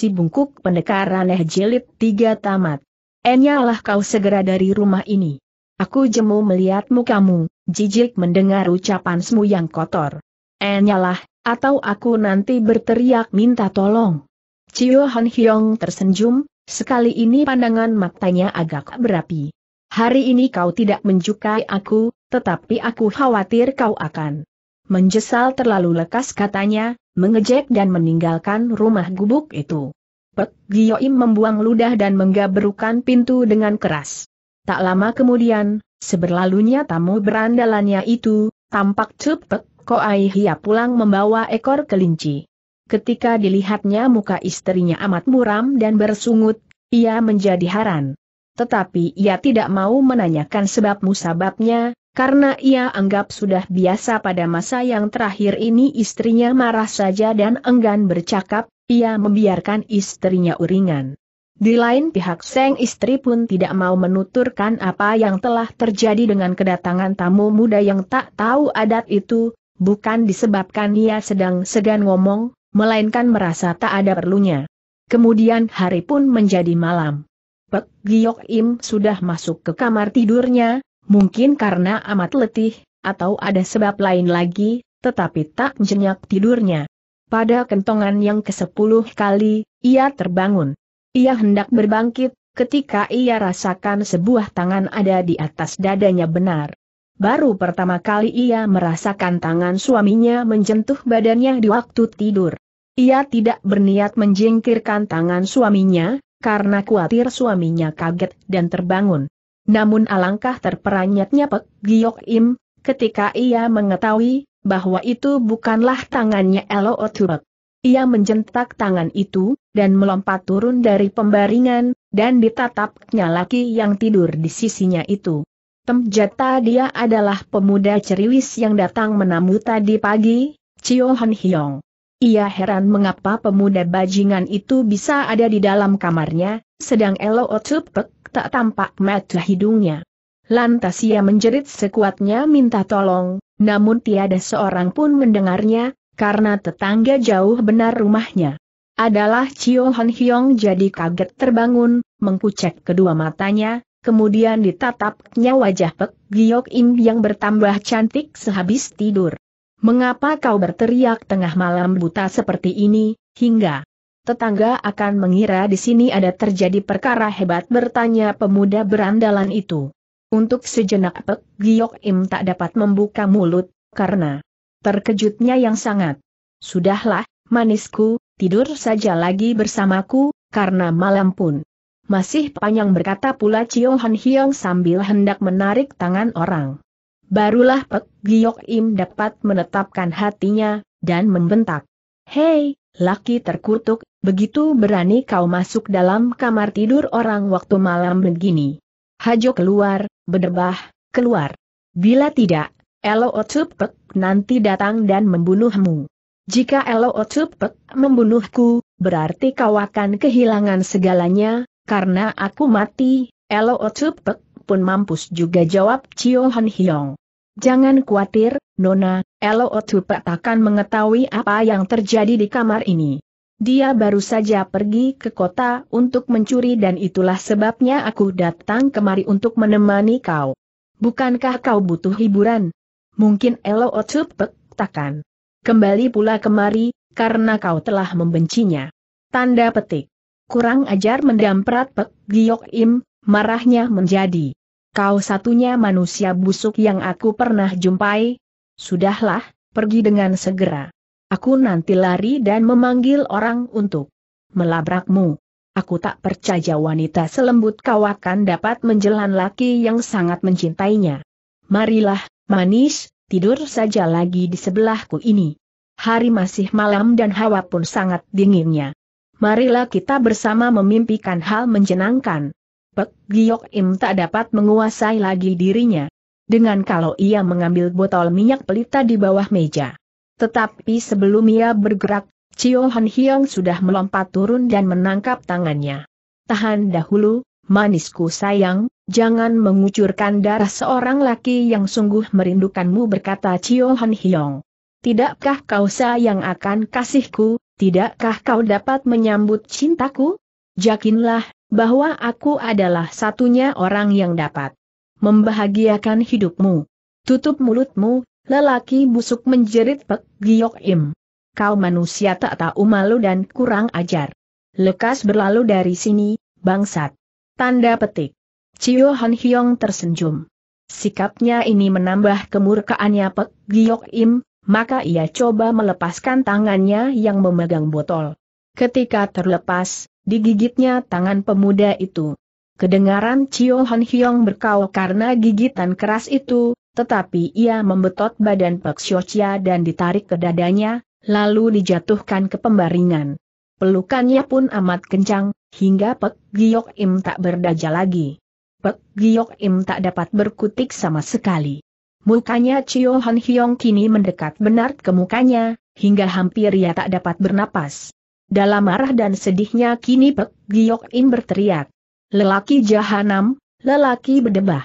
si bungkuk pendekar aneh jilid 3 tamat. Enyalah kau segera dari rumah ini. Aku jemu melihat mukamu, jijik mendengar ucapansmu yang kotor. Enyalah, atau aku nanti berteriak minta tolong. Cio Han Hyong tersenjum, sekali ini pandangan matanya agak berapi. Hari ini kau tidak menjukai aku, tetapi aku khawatir kau akan menjesal terlalu lekas, katanya, mengejek dan meninggalkan rumah gubuk itu. Pek Gioim membuang ludah dan menggaberukan pintu dengan keras. Tak lama kemudian, seberlalunya tamu berandalannya itu, tampak Pek Koai Hia pulang membawa ekor kelinci. Ketika dilihatnya muka istrinya amat muram dan bersungut, ia menjadi heran. Tetapi ia tidak mau menanyakan sebab-musababnya, karena ia anggap sudah biasa pada masa yang terakhir ini istrinya marah saja dan enggan bercakap. Ia membiarkan istrinya uringan. Di lain pihak sang istri pun tidak mau menuturkan apa yang telah terjadi dengan kedatangan tamu muda yang tak tahu adat itu, bukan disebabkan ia sedang segan ngomong, melainkan merasa tak ada perlunya. Kemudian hari pun menjadi malam. Pek Giokim sudah masuk ke kamar tidurnya, mungkin karena amat letih, atau ada sebab lain lagi, tetapi tak nyenyak tidurnya. Pada kentongan yang ke-10 kali, ia terbangun. Ia hendak berbangkit, ketika ia rasakan sebuah tangan ada di atas dadanya benar. Baru pertama kali ia merasakan tangan suaminya menjentuh badannya di waktu tidur. Ia tidak berniat menjingkirkan tangan suaminya, karena khawatir suaminya kaget dan terbangun. Namun alangkah terperanyatnya Pek Giokim, ketika ia mengetahui bahwa itu bukanlah tangannya Elo Otubek. Ia menjentak tangan itu, dan melompat turun dari pembaringan, dan ditatapnya laki yang tidur di sisinya itu. Ternyata dia adalah pemuda ceriwis yang datang menamu tadi pagi, Cio Han Hyong. Ia heran mengapa pemuda bajingan itu bisa ada di dalam kamarnya, sedang Elo Otubek tak tampak mata hidungnya. Lantas ia menjerit sekuatnya minta tolong. Namun tiada seorang pun mendengarnya, karena tetangga jauh benar rumahnya. Adalah Cio Han Hyong jadi kaget terbangun, mengkucek kedua matanya, kemudian ditatapnya wajah Pek Giokim yang bertambah cantik sehabis tidur. Mengapa kau berteriak tengah malam buta seperti ini, hingga tetangga akan mengira di sini ada terjadi perkara hebat, bertanya pemuda berandalan itu. Untuk sejenak Pek Giokim tak dapat membuka mulut, karena terkejutnya yang sangat. Sudahlah, manisku, tidur saja lagi bersamaku, karena malam pun masih panjang, berkata pula Cio Han Hyong sambil hendak menarik tangan orang. Barulah Pek Giokim dapat menetapkan hatinya, dan membentak. Hei, laki terkutuk, begitu berani kau masuk dalam kamar tidur orang waktu malam begini. Hajo keluar, berdebah, keluar. Bila tidak, Elo Otubek nanti datang dan membunuhmu. Jika Elo Otubek membunuhku, berarti kau akan kehilangan segalanya, karena aku mati, Elo Otubek pun mampus juga, jawab Cio Han Hyong. Jangan khawatir, Nona, Elo Otubek takkan mengetahui apa yang terjadi di kamar ini. Dia baru saja pergi ke kota untuk mencuri dan itulah sebabnya aku datang kemari untuk menemani kau. Bukankah kau butuh hiburan? Mungkin Elo Otubek takkan kembali pula kemari, karena kau telah membencinya. Tanda petik. Kurang ajar, mendamprat Pek Giokim, marahnya menjadi. Kau satunya manusia busuk yang aku pernah jumpai. Sudahlah, pergi dengan segera. Aku nanti lari dan memanggil orang untuk melabrakmu. Aku tak percaya wanita selembut kau akan dapat menjelan laki yang sangat mencintainya. Marilah, manis, tidur saja lagi di sebelahku ini. Hari masih malam dan hawa pun sangat dinginnya. Marilah kita bersama memimpikan hal menyenangkan. Pek Giokim tak dapat menguasai lagi dirinya. Dengan kalau ia mengambil botol minyak pelita di bawah meja. Tetapi sebelum ia bergerak, Cio Han Hyong sudah melompat turun dan menangkap tangannya. Tahan dahulu, manisku sayang, jangan mengucurkan darah seorang laki yang sungguh merindukanmu, berkata Cio Han Hyong. Tidakkah kau sayang akan kasihku, tidakkah kau dapat menyambut cintaku? Yakinlah bahwa aku adalah satunya orang yang dapat membahagiakan hidupmu. Tutup mulutmu, lelaki busuk, menjerit Pek Giok Im. Kau manusia tak tahu malu dan kurang ajar. Lekas berlalu dari sini, bangsat. Tanda petik. Cio Han Hyong tersenyum. Sikapnya ini menambah kemurkaannya Pek Giok Im. Maka ia coba melepaskan tangannya yang memegang botol. Ketika terlepas, digigitnya tangan pemuda itu. Kedengaran Cio Han Hyong berkau karena gigitan keras itu, tetapi ia membetot badan Pek Sio Chia dan ditarik ke dadanya, lalu dijatuhkan ke pembaringan. Pelukannya pun amat kencang, hingga Pek Giok Im tak berdaya lagi. Pek Giok Im tak dapat berkutik sama sekali. Mukanya Cio Han Hyong kini mendekat benar ke mukanya, hingga hampir ia tak dapat bernapas. Dalam marah dan sedihnya kini Pek Giok Im berteriak. Lelaki jahanam, lelaki berdebah.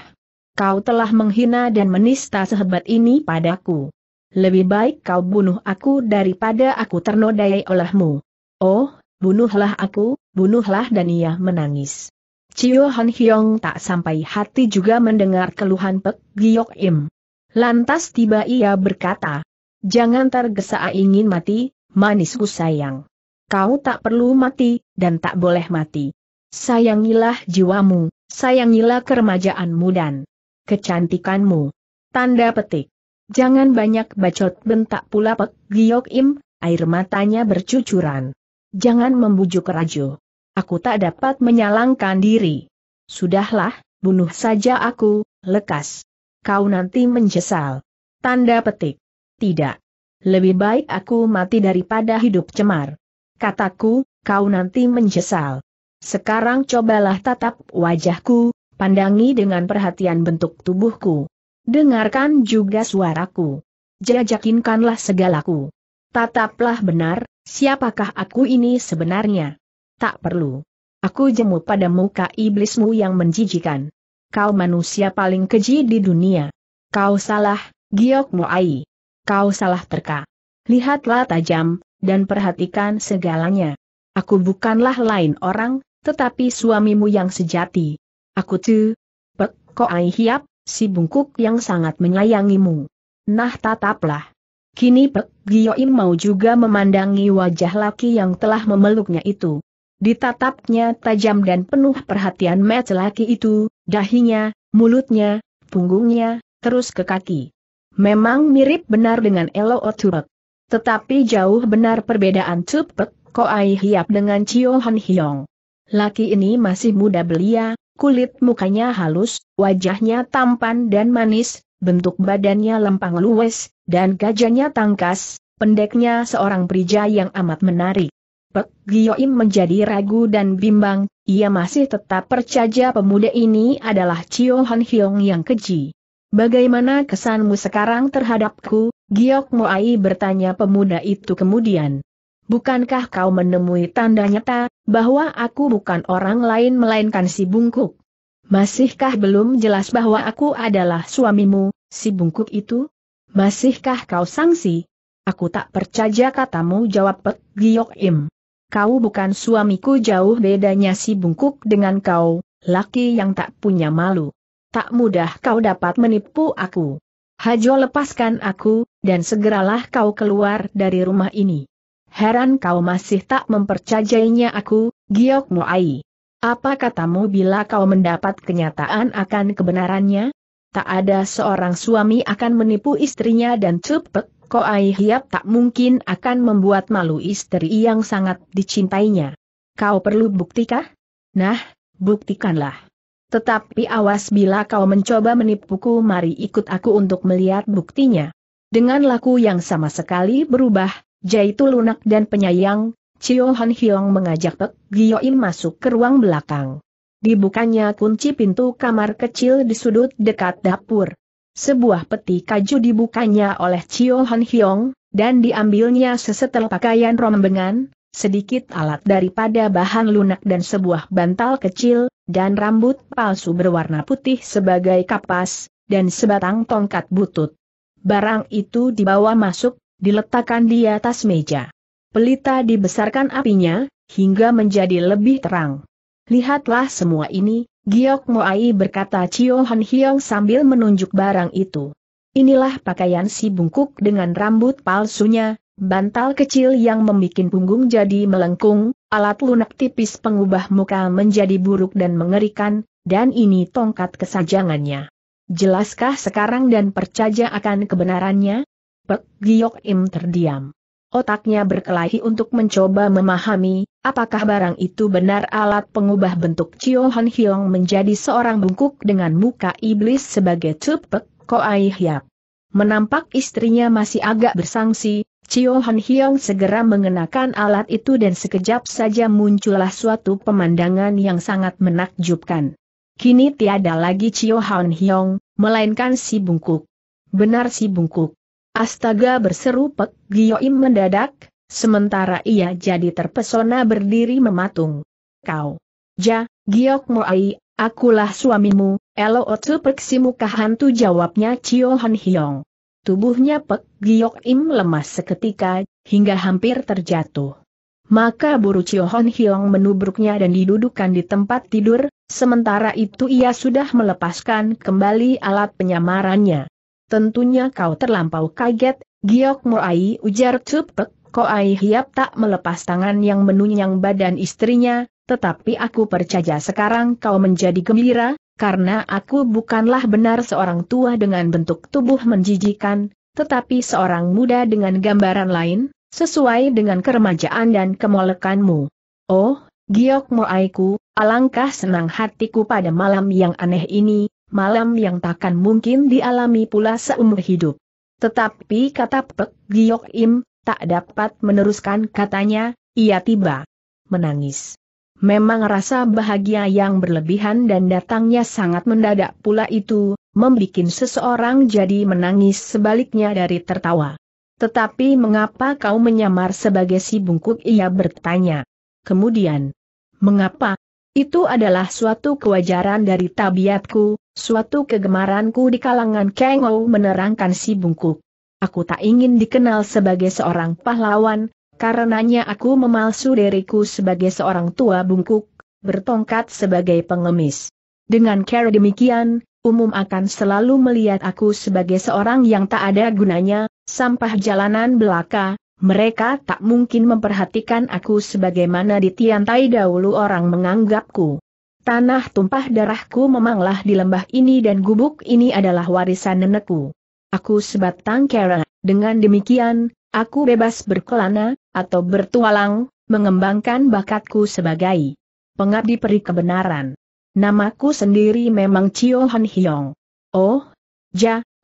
Kau telah menghina dan menista sehebat ini padaku. Lebih baik kau bunuh aku daripada aku ternodai olehmu. Oh, bunuhlah aku, bunuhlah, dan ia menangis. Cio Han Hyong tak sampai hati juga mendengar keluhan Pek Giok Im. Lantas tiba ia berkata, jangan tergesa ingin mati, manisku sayang. Kau tak perlu mati, dan tak boleh mati. Sayangilah jiwamu, sayangilah keremajaanmu dan kecantikanmu. Tanda petik. Jangan banyak bacot, bentak pula Pek Giok Im, air matanya bercucuran. Jangan membujuk raju. Aku tak dapat menyalangkan diri. Sudahlah, bunuh saja aku, lekas. Kau nanti menyesal. Tanda petik. Tidak. Lebih baik aku mati daripada hidup cemar. Kataku, kau nanti menyesal. Sekarang cobalah tatap wajahku, pandangi dengan perhatian bentuk tubuhku. Dengarkan juga suaraku. Jajakinkanlah segalaku. Tataplah benar, siapakah aku ini sebenarnya. Tak perlu. Aku jemu pada muka iblismu yang menjijikan. Kau manusia paling keji di dunia. Kau salah, Giok Moai. Kau salah terka. Lihatlah tajam, dan perhatikan segalanya. Aku bukanlah lain orang, tetapi suamimu yang sejati. Aku tu, Pek Koai Hiap, si bungkuk yang sangat menyayangimu. Nah tataplah. Kini Pek Giok Im mau juga memandangi wajah laki yang telah memeluknya itu. Ditatapnya tajam dan penuh perhatian mata laki itu, dahinya, mulutnya, punggungnya, terus ke kaki. Memang mirip benar dengan Elo Turek. Tetapi jauh benar perbedaan Pek Koai Hiap dengan Cio Han Hyong. Laki ini masih muda belia, kulit mukanya halus, wajahnya tampan dan manis, bentuk badannya lempang luwes, dan gajahnya tangkas, pendeknya seorang pria yang amat menarik. Pek Giok Im menjadi ragu dan bimbang, ia masih tetap percaya pemuda ini adalah Cio Han Hyong yang keji. Bagaimana kesanmu sekarang terhadapku, Giok Moai, bertanya pemuda itu kemudian. Bukankah kau menemui tanda nyata, bahwa aku bukan orang lain melainkan si bungkuk? Masihkah belum jelas bahwa aku adalah suamimu, si bungkuk itu? Masihkah kau sangsi? Aku tak percaya katamu, jawab Pek Giok Im. Kau bukan suamiku, jauh bedanya si bungkuk dengan kau, laki yang tak punya malu. Tak mudah kau dapat menipu aku. Hajo, lepaskan aku, dan segeralah kau keluar dari rumah ini. Heran kau masih tak mempercayainya aku, Giok Moai. Apa katamu bila kau mendapat kenyataan akan kebenarannya? Tak ada seorang suami akan menipu istrinya, dan Pek Koai Hiap tak mungkin akan membuat malu istri yang sangat dicintainya. Kau perlu buktikah? Nah, buktikanlah. Tetapi awas bila kau mencoba menipuku, mari ikut aku untuk melihat buktinya. Dengan laku yang sama sekali berubah, yaitu lunak dan penyayang, Cio Han Hyong mengajak Pek Giok Im masuk ke ruang belakang. Dibukanya kunci pintu kamar kecil di sudut dekat dapur. Sebuah peti kayu dibukanya oleh Cio Han Hyong, dan diambilnya sesetel pakaian rombengan, sedikit alat daripada bahan lunak dan sebuah bantal kecil, dan rambut palsu berwarna putih sebagai kapas, dan sebatang tongkat butut. Barang itu dibawa masuk, diletakkan di atas meja. pelita dibesarkan apinya, hingga menjadi lebih terang. Lihatlah semua ini, Giok Moai berkata Cio Han Hiong sambil menunjuk barang itu. Inilah pakaian si bungkuk dengan rambut palsunya, bantal kecil yang membuat punggung jadi melengkung, alat lunak tipis pengubah muka menjadi buruk dan mengerikan, dan ini tongkat kesajangannya. Jelaskah sekarang dan percaya akan kebenarannya? Pek Giok Im terdiam. Otaknya berkelahi untuk mencoba memahami, apakah barang itu benar alat pengubah bentuk Cio Han Hiong menjadi seorang bungkuk dengan muka iblis sebagai Tupek Koai Hiap. Menampak istrinya masih agak bersangsi, Cio Han Hiong segera mengenakan alat itu dan sekejap saja muncullah suatu pemandangan yang sangat menakjubkan. Kini tiada lagi Cio Han Hiong, melainkan si bungkuk. Benar si bungkuk. Astaga, berseru Pek Giok Im mendadak, sementara ia jadi terpesona berdiri mematung. Kau, Giok Moai, akulah suamimu, Elo Otu Peksi Muka Hantu, jawabnya Cio Han Hiong. Tubuhnya Pek Giok Im lemas seketika, hingga hampir terjatuh. Maka buru Cio Han Hiong menubruknya dan didudukan di tempat tidur, sementara itu ia sudah melepaskan kembali alat penyamarannya. Tentunya kau terlampau kaget, Giok Moai, ujar Tupek Koai Hiap tak melepas tangan yang menunyang badan istrinya, tetapi aku percaya sekarang kau menjadi gembira, karena aku bukanlah benar seorang tua dengan bentuk tubuh menjijikan, tetapi seorang muda dengan gambaran lain, sesuai dengan keremajaan dan kemolekanmu. Oh, Giok Moaiku, alangkah senang hatiku pada malam yang aneh ini. Malam yang takkan mungkin dialami pula seumur hidup. Tetapi kata Pek Giok Im, tak dapat meneruskan katanya, ia tiba menangis. Memang rasa bahagia yang berlebihan dan datangnya sangat mendadak pula itu, membuat seseorang jadi menangis sebaliknya dari tertawa. Tetapi mengapa kau menyamar sebagai si bungkuk, ia bertanya. Kemudian, mengapa? Itu adalah suatu kewajaran dari tabiatku, suatu kegemaranku di kalangan Kang Ou, menerangkan si bungkuk. Aku tak ingin dikenal sebagai seorang pahlawan, karenanya aku memalsu diriku sebagai seorang tua bungkuk, bertongkat sebagai pengemis. Dengan cara demikian, umum akan selalu melihat aku sebagai seorang yang tak ada gunanya, sampah jalanan belaka. Mereka tak mungkin memperhatikan aku sebagaimana di Tiantai dahulu orang menganggapku. Tanah tumpah darahku memanglah di lembah ini dan gubuk ini adalah warisan nenekku. Aku sebatang kara, dengan demikian, aku bebas berkelana, atau bertualang, mengembangkan bakatku sebagai pengabdi peri kebenaran. Namaku sendiri memang Cio Han Hiong. Oh,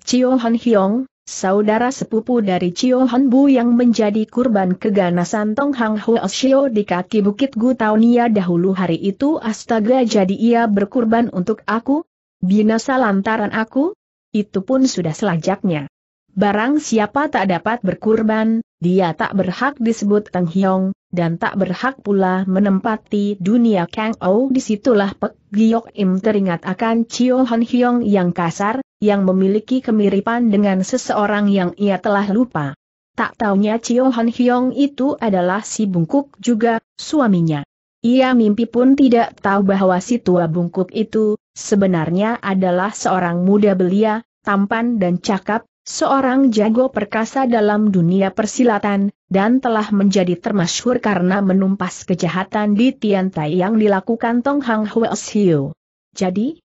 Cio Han Hiong. Saudara sepupu dari Cio Han Bu yang menjadi kurban keganasan Tong Hang Huo Shio di kaki Bukit Gutaunia dahulu hari itu. Astaga, jadi ia berkurban untuk aku? Binasa lantaran aku? Itu pun sudah selajaknya. Barang siapa tak dapat berkurban, dia tak berhak disebut Teng Hiong, dan tak berhak pula menempati dunia Kang Ou. Disitulah Pek Giok Im teringat akan Cio Han Hiong yang kasar, yang memiliki kemiripan dengan seseorang yang ia telah lupa. Tak taunya Cio Han Hiong itu adalah si bungkuk juga, suaminya. Ia mimpi pun tidak tahu bahwa si tua bungkuk itu sebenarnya adalah seorang muda belia, tampan dan cakap, seorang jago perkasa dalam dunia persilatan, dan telah menjadi termasyhur karena menumpas kejahatan di Tiantai yang dilakukan Tong Hang Huo Shio. Jadi,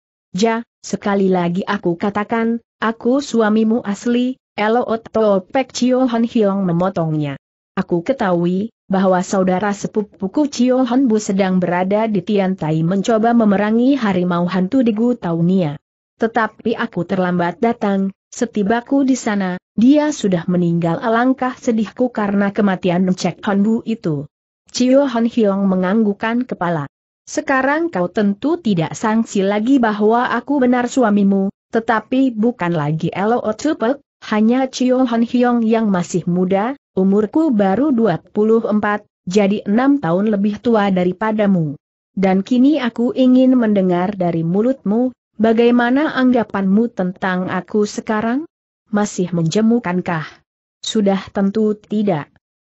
sekali lagi aku katakan, aku suamimu asli, Elo Oto Pek. Cio Han Hiong memotongnya. Aku ketahui bahwa saudara sepupuku Cio Han Bu sedang berada di Tiantai mencoba memerangi harimau hantu di Gutaunia. Tetapi aku terlambat datang, setibaku di sana, dia sudah meninggal. Alangkah sedihku karena kematian Cek Han Bu itu. Cio Han Hiong menganggukkan kepala. Sekarang kau tentu tidak sangsi lagi bahwa aku benar suamimu, tetapi bukan lagi Elo Otupek, hanya Cio Han Hiong yang masih muda, umurku baru 24, jadi 6 tahun lebih tua daripadamu. Dan kini aku ingin mendengar dari mulutmu, bagaimana anggapanmu tentang aku sekarang? Masih menjemukankah? Sudah tentu tidak.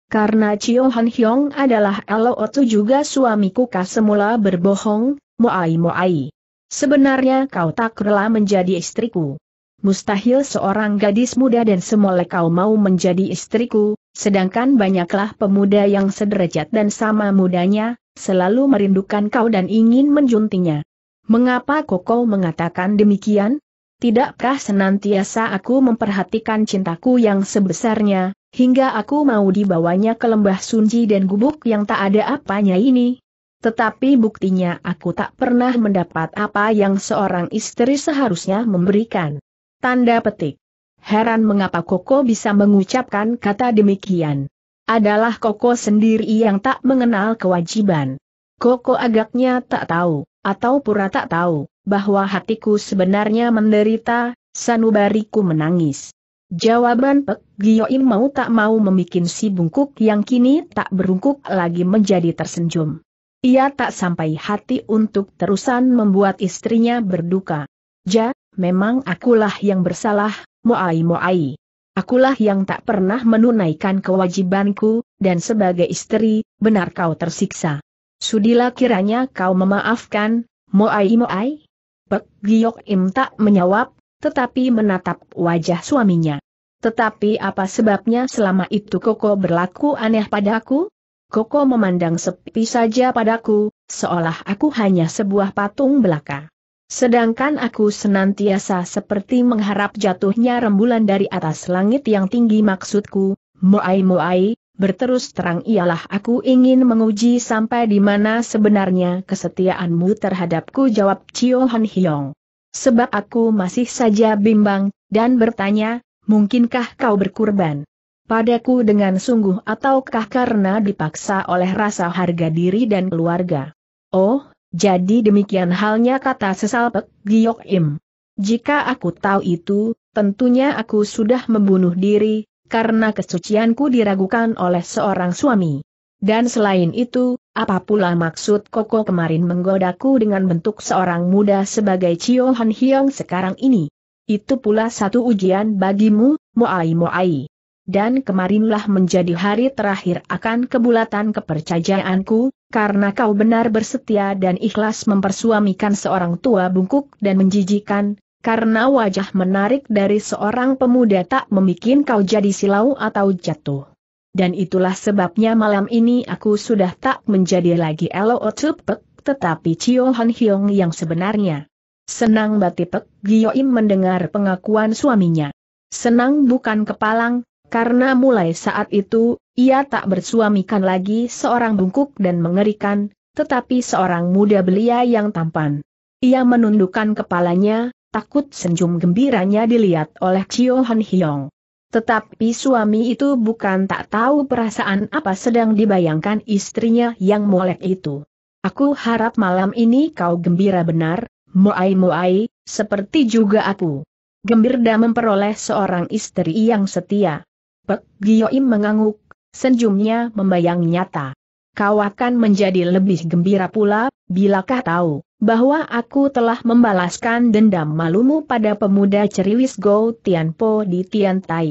karena Chio Han Hyong adalah Lo-Otu juga suamiku. Kasemula berbohong, Moai. Sebenarnya kau tak rela menjadi istriku. Mustahil seorang gadis muda dan semoleh kau mau menjadi istriku, sedangkan banyaklah pemuda yang sederajat dan sama mudanya, selalu merindukan kau dan ingin menjuntinya. Mengapa kau mengatakan demikian? Tidakkah senantiasa aku memperhatikan cintaku yang sebesarnya, hingga aku mau dibawanya ke lembah sunji dan gubuk yang tak ada apanya ini? Tetapi buktinya aku tak pernah mendapat apa yang seorang istri seharusnya memberikan. Tanda petik. Heran mengapa Koko bisa mengucapkan kata demikian. Adalah Koko sendiri yang tak mengenal kewajiban. Koko agaknya tak tahu, atau pura tak tahu, bahwa hatiku sebenarnya menderita, sanubariku menangis. Jawaban Pek Gioim mau tak mau membuat si bungkuk yang kini tak berungkuk lagi menjadi tersenjum. Ia tak sampai hati untuk terusan membuat istrinya berduka. Ja, memang akulah yang bersalah, Moai. Akulah yang tak pernah menunaikan kewajibanku, dan sebagai istri, benar kau tersiksa. Sudilah kiranya kau memaafkan, Moai. Pek Giokim tak menjawab, tetapi menatap wajah suaminya. Tetapi apa sebabnya selama itu Koko berlaku aneh padaku? Koko memandang sepi saja padaku, seolah aku hanya sebuah patung belaka. Sedangkan aku senantiasa seperti mengharap jatuhnya rembulan dari atas langit yang tinggi. Maksudku, Moai, berterus terang ialah aku ingin menguji sampai di mana sebenarnya kesetiaanmu terhadapku, jawab Chio Han Hyong. Sebab aku masih saja bimbang, dan bertanya, mungkinkah kau berkorban padaku dengan sungguh ataukah karena dipaksa oleh rasa harga diri dan keluarga? Oh, jadi demikian halnya, kata sesal Pek Giokim. Jika aku tahu itu, tentunya aku sudah membunuh diri, karena kesucianku diragukan oleh seorang suami. Dan selain itu, apa pula maksud Koko kemarin menggodaku dengan bentuk seorang muda sebagai Chio Han Hyong sekarang ini? Itu pula satu ujian bagimu, Moai. Dan kemarinlah menjadi hari terakhir akan kebulatan kepercayaanku, karena kau benar bersetia dan ikhlas mempersuamikan seorang tua bungkuk dan menjijikan, karena wajah menarik dari seorang pemuda tak membuat kau jadi silau atau jatuh. Dan itulah sebabnya malam ini aku sudah tak menjadi lagi Lo-Otu Pek, tetapi Chio Han Hyong yang sebenarnya. Senang batin Pek Gioim mendengar pengakuan suaminya. Senang bukan kepalang, karena mulai saat itu, ia tak bersuamikan lagi seorang bungkuk dan mengerikan, tetapi seorang muda belia yang tampan. Ia menundukkan kepalanya, takut senyum gembiranya dilihat oleh Chio Han Hyong. Tetapi suami itu bukan tak tahu perasaan apa sedang dibayangkan istrinya yang molek itu. Aku harap malam ini kau gembira benar, Moai, seperti juga aku. Gembira memperoleh seorang istri yang setia. Pek Gioim mengangguk, senyumnya membayang nyata. Kau akan menjadi lebih gembira pula, bilakah tahu, bahwa aku telah membalaskan dendam malumu pada pemuda ceriwis Go Tianpo di Tiantai.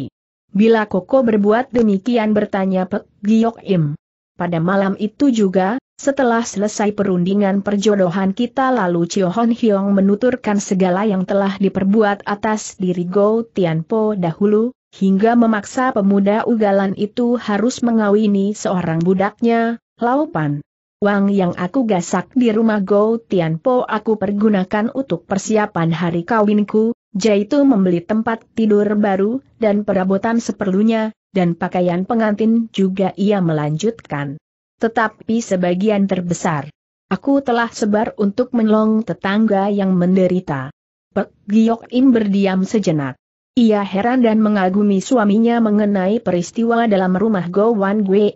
Bila Koko berbuat demikian, bertanya Pek Gioim. Pada malam itu juga, setelah selesai perundingan perjodohan kita, lalu Chio Han Hyong menuturkan segala yang telah diperbuat atas diri Go Tianpo dahulu, hingga memaksa pemuda ugalan itu harus mengawini seorang budaknya, Laupan. Uang yang aku gasak di rumah Go Tianpo aku pergunakan untuk persiapan hari kawinku, yaitu membeli tempat tidur baru, dan perabotan seperlunya, dan pakaian pengantin juga, ia melanjutkan. Tetapi sebagian terbesar aku telah sebar untuk menolong tetangga yang menderita. Pek Giokim berdiam sejenak. Ia heran dan mengagumi suaminya mengenai peristiwa dalam rumah Go Wan Gue.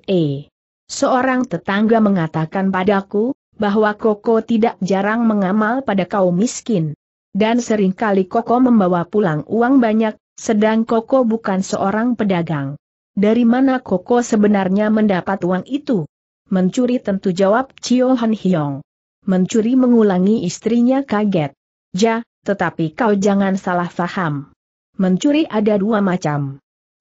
Seorang tetangga mengatakan padaku, bahwa Koko tidak jarang mengamal pada kaum miskin. Dan seringkali Koko membawa pulang uang banyak, sedang Koko bukan seorang pedagang. Dari mana Koko sebenarnya mendapat uang itu? Mencuri tentu, jawab Chio Han Hyong. Mencuri, mengulangi istrinya kaget. Ja, tetapi kau jangan salah faham. Mencuri ada dua macam.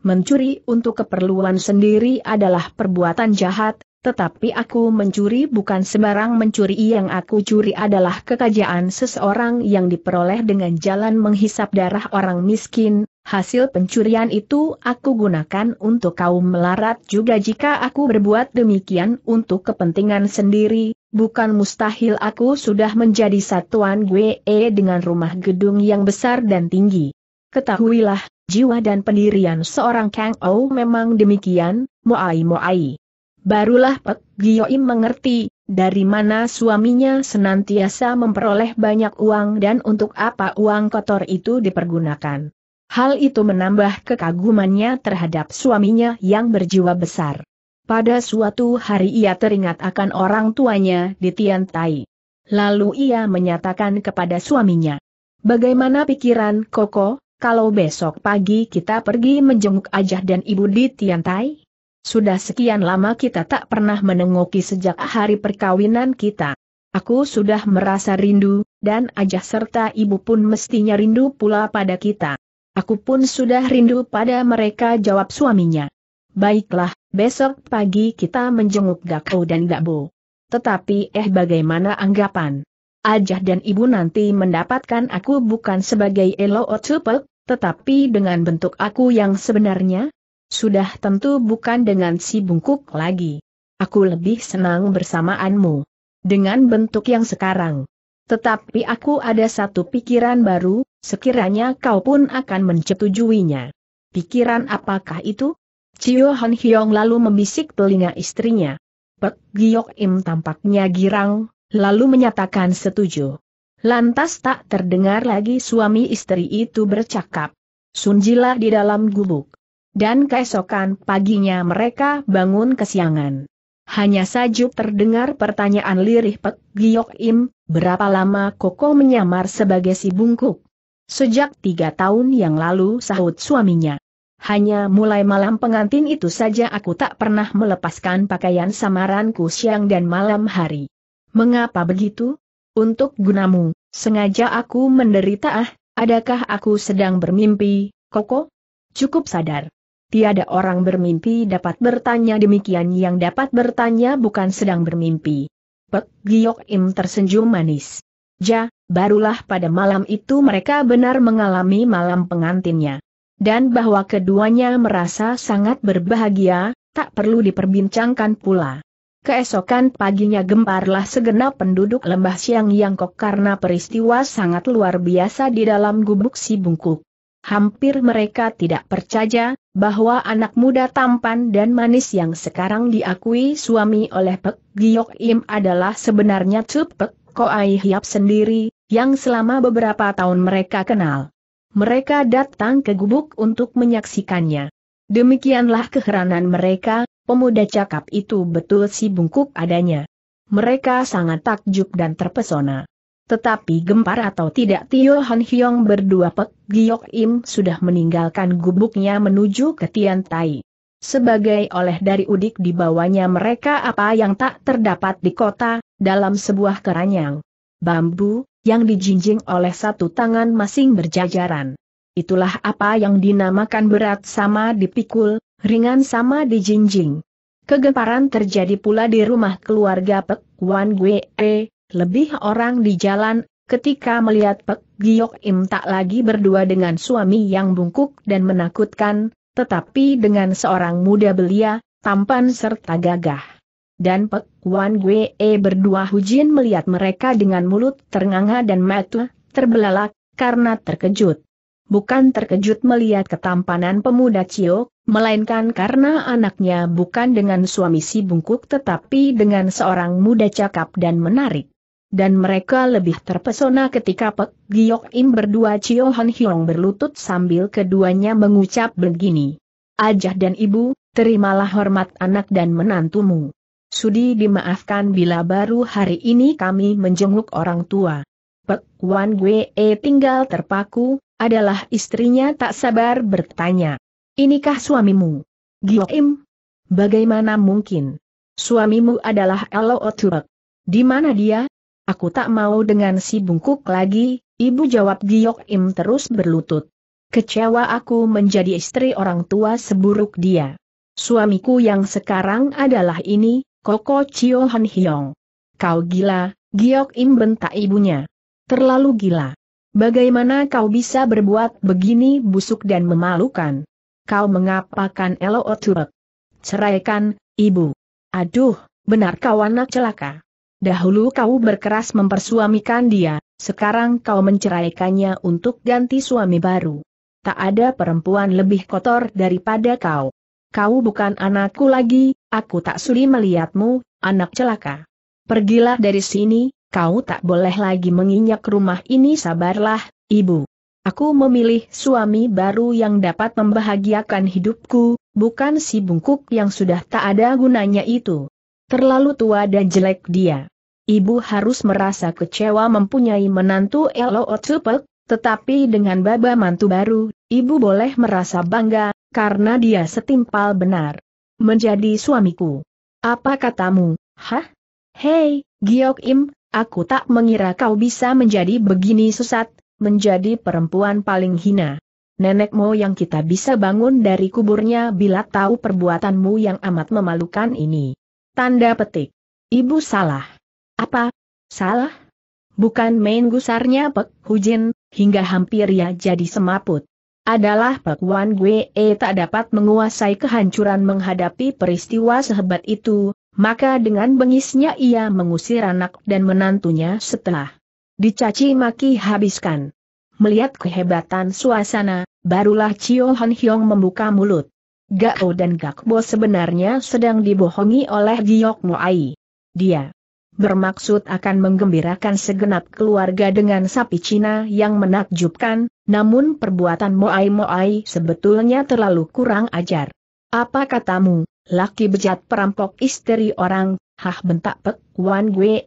mencuri untuk keperluan sendiri adalah perbuatan jahat, tetapi aku mencuri bukan sembarang mencuri. Yang aku curi adalah kekayaan seseorang yang diperoleh dengan jalan menghisap darah orang miskin. Hasil pencurian itu aku gunakan untuk kaum melarat juga. Jika aku berbuat demikian untuk kepentingan sendiri, bukan mustahil aku sudah menjadi satuan gue dengan rumah gedung yang besar dan tinggi. Ketahuilah, jiwa dan pendirian seorang Kang Ou memang demikian, moai-moai. Barulah Pek Gioim mengerti, dari mana suaminya senantiasa memperoleh banyak uang dan untuk apa uang kotor itu dipergunakan. Hal itu menambah kekagumannya terhadap suaminya yang berjiwa besar. Pada suatu hari ia teringat akan orang tuanya di Tiantai. Lalu ia menyatakan kepada suaminya, "Bagaimana pikiran Koko, kalau besok pagi kita pergi menjenguk Ajah dan Ibu di Tiantai? Sudah sekian lama kita tak pernah menengoki sejak hari perkawinan kita. Aku sudah merasa rindu, dan Ajah serta Ibu pun mestinya rindu pula pada kita. Aku pun sudah rindu pada mereka," jawab suaminya. "Baiklah, besok pagi kita menjenguk Gakau dan Gakbo. Tetapi bagaimana anggapan Ajah dan Ibu nanti mendapatkan aku bukan sebagai Elo Otsupel, tetapi dengan bentuk aku yang sebenarnya? Sudah tentu bukan dengan si bungkuk lagi. Aku lebih senang bersamaanmu dengan bentuk yang sekarang. Tetapi aku ada satu pikiran baru, sekiranya kau pun akan menyetujuinya." "Pikiran apakah itu?" Cio Han Hyong lalu membisik telinga istrinya. Pek Giok Im tampaknya girang, lalu menyatakan setuju. Lantas tak terdengar lagi suami istri itu bercakap. Sunjilah di dalam gubuk. Dan keesokan paginya mereka bangun kesiangan. Hanya saja terdengar pertanyaan lirih Pek Giok Im, "Berapa lama Koko menyamar sebagai si bungkuk?" "Sejak 3 tahun yang lalu," sahut suaminya. "Hanya mulai malam pengantin itu saja aku tak pernah melepaskan pakaian samaranku siang dan malam hari." "Mengapa begitu?" "Untuk gunamu, sengaja aku menderita. Adakah aku sedang bermimpi, Koko?" "Cukup sadar. Tiada orang bermimpi dapat bertanya demikian. Yang dapat bertanya bukan sedang bermimpi." Pek Giok Im tersenyum manis. Barulah pada malam itu mereka benar mengalami malam pengantinnya. Dan bahwa keduanya merasa sangat berbahagia, tak perlu diperbincangkan pula. Keesokan paginya gemparlah segenap penduduk Lembah Siang Yangkok karena peristiwa sangat luar biasa di dalam gubuk si bungkuk. Hampir mereka tidak percaya bahwa anak muda tampan dan manis yang sekarang diakui suami oleh Pek Giok Im adalah sebenarnya Pek Koai Hiap sendiri, yang selama beberapa tahun mereka kenal. Mereka datang ke gubuk untuk menyaksikannya. Demikianlah keheranan mereka, pemuda cakap itu betul si bungkuk adanya. Mereka sangat takjub dan terpesona. Tetapi gempar atau tidak, Tio Han Hyong berdua Pek Giok Im sudah meninggalkan gubuknya menuju ke Tiantai. Sebagai oleh dari udik dibawanya mereka apa yang tak terdapat di kota, dalam sebuah keranyang bambu, yang dijinjing oleh satu tangan masing berjajaran. Itulah apa yang dinamakan berat sama dipikul, ringan sama dijinjing. Kegemparan terjadi pula di rumah keluarga Pek Wan Gue. Lebih orang di jalan, ketika melihat Pek Giok Im tak lagi berdua dengan suami yang bungkuk dan menakutkan, tetapi dengan seorang muda belia, tampan serta gagah. Dan Pek Wan Gue berdua hujin melihat mereka dengan mulut ternganga dan mata terbelalak, karena terkejut. Bukan terkejut melihat ketampanan pemuda Cio, melainkan karena anaknya bukan dengan suami si bungkuk tetapi dengan seorang muda cakap dan menarik. Dan mereka lebih terpesona ketika Pek Giok Im berdua Cio Han Hyong berlutut sambil keduanya mengucap begini, "Ajah dan Ibu, terimalah hormat anak dan menantumu. Sudi dimaafkan bila baru hari ini kami menjenguk orang tua." Pek Wan Gue tinggal terpaku, adalah istrinya tak sabar bertanya, "Inikah suamimu, Giok Im?" "Bagaimana mungkin? Suamimu adalah Elo Oturek." "Di mana dia? Aku tak mau dengan si bungkuk lagi, Ibu," jawab Giok Im terus berlutut. Kecewa aku menjadi istri orang tua seburuk dia. Suamiku yang sekarang adalah ini, Koko Chio Han Hyong. Kau gila, Giok Im, bentak ibunya. Terlalu gila. Bagaimana kau bisa berbuat begini busuk dan memalukan? Kau mengapakan Elo Oturek? Ceraikan, ibu. Aduh, benar kau anak celaka. Dahulu kau berkeras mempersuamikan dia, sekarang kau menceraikannya untuk ganti suami baru. Tak ada perempuan lebih kotor daripada kau. Kau bukan anakku lagi, aku tak sudi melihatmu, anak celaka. Pergilah dari sini, kau tak boleh lagi menginjak rumah ini. Sabarlah, ibu. Aku memilih suami baru yang dapat membahagiakan hidupku, bukan si bungkuk yang sudah tak ada gunanya itu. Terlalu tua dan jelek dia. Ibu harus merasa kecewa mempunyai menantu Elo Otsupek, tetapi dengan baba mantu baru, ibu boleh merasa bangga, karena dia setimpal benar menjadi suamiku. Apa katamu, hah? Hei, Giok Im, aku tak mengira kau bisa menjadi begini sesat, menjadi perempuan paling hina. Nenek moyang kita bisa bangun dari kuburnya bila tahu perbuatanmu yang amat memalukan ini. Tanda petik. Ibu salah. Apa? Salah? Bukan main gusarnya Pek Hujin, hingga hampir ya jadi semaput. Adalah Pek Wan Gue tak dapat menguasai kehancuran menghadapi peristiwa sehebat itu, maka dengan bengisnya ia mengusir anak dan menantunya setelah dicaci maki habiskan. Melihat kehebatan suasana, barulah Chio Han Hyong membuka mulut. Gao dan Gakbo sebenarnya sedang dibohongi oleh Giok Moai. Dia bermaksud akan menggembirakan segenap keluarga dengan sapi Cina yang menakjubkan, namun perbuatan Moai-Moai sebetulnya terlalu kurang ajar. Apa katamu, laki bejat perampok istri orang, hah, bentak Pek Wan Gue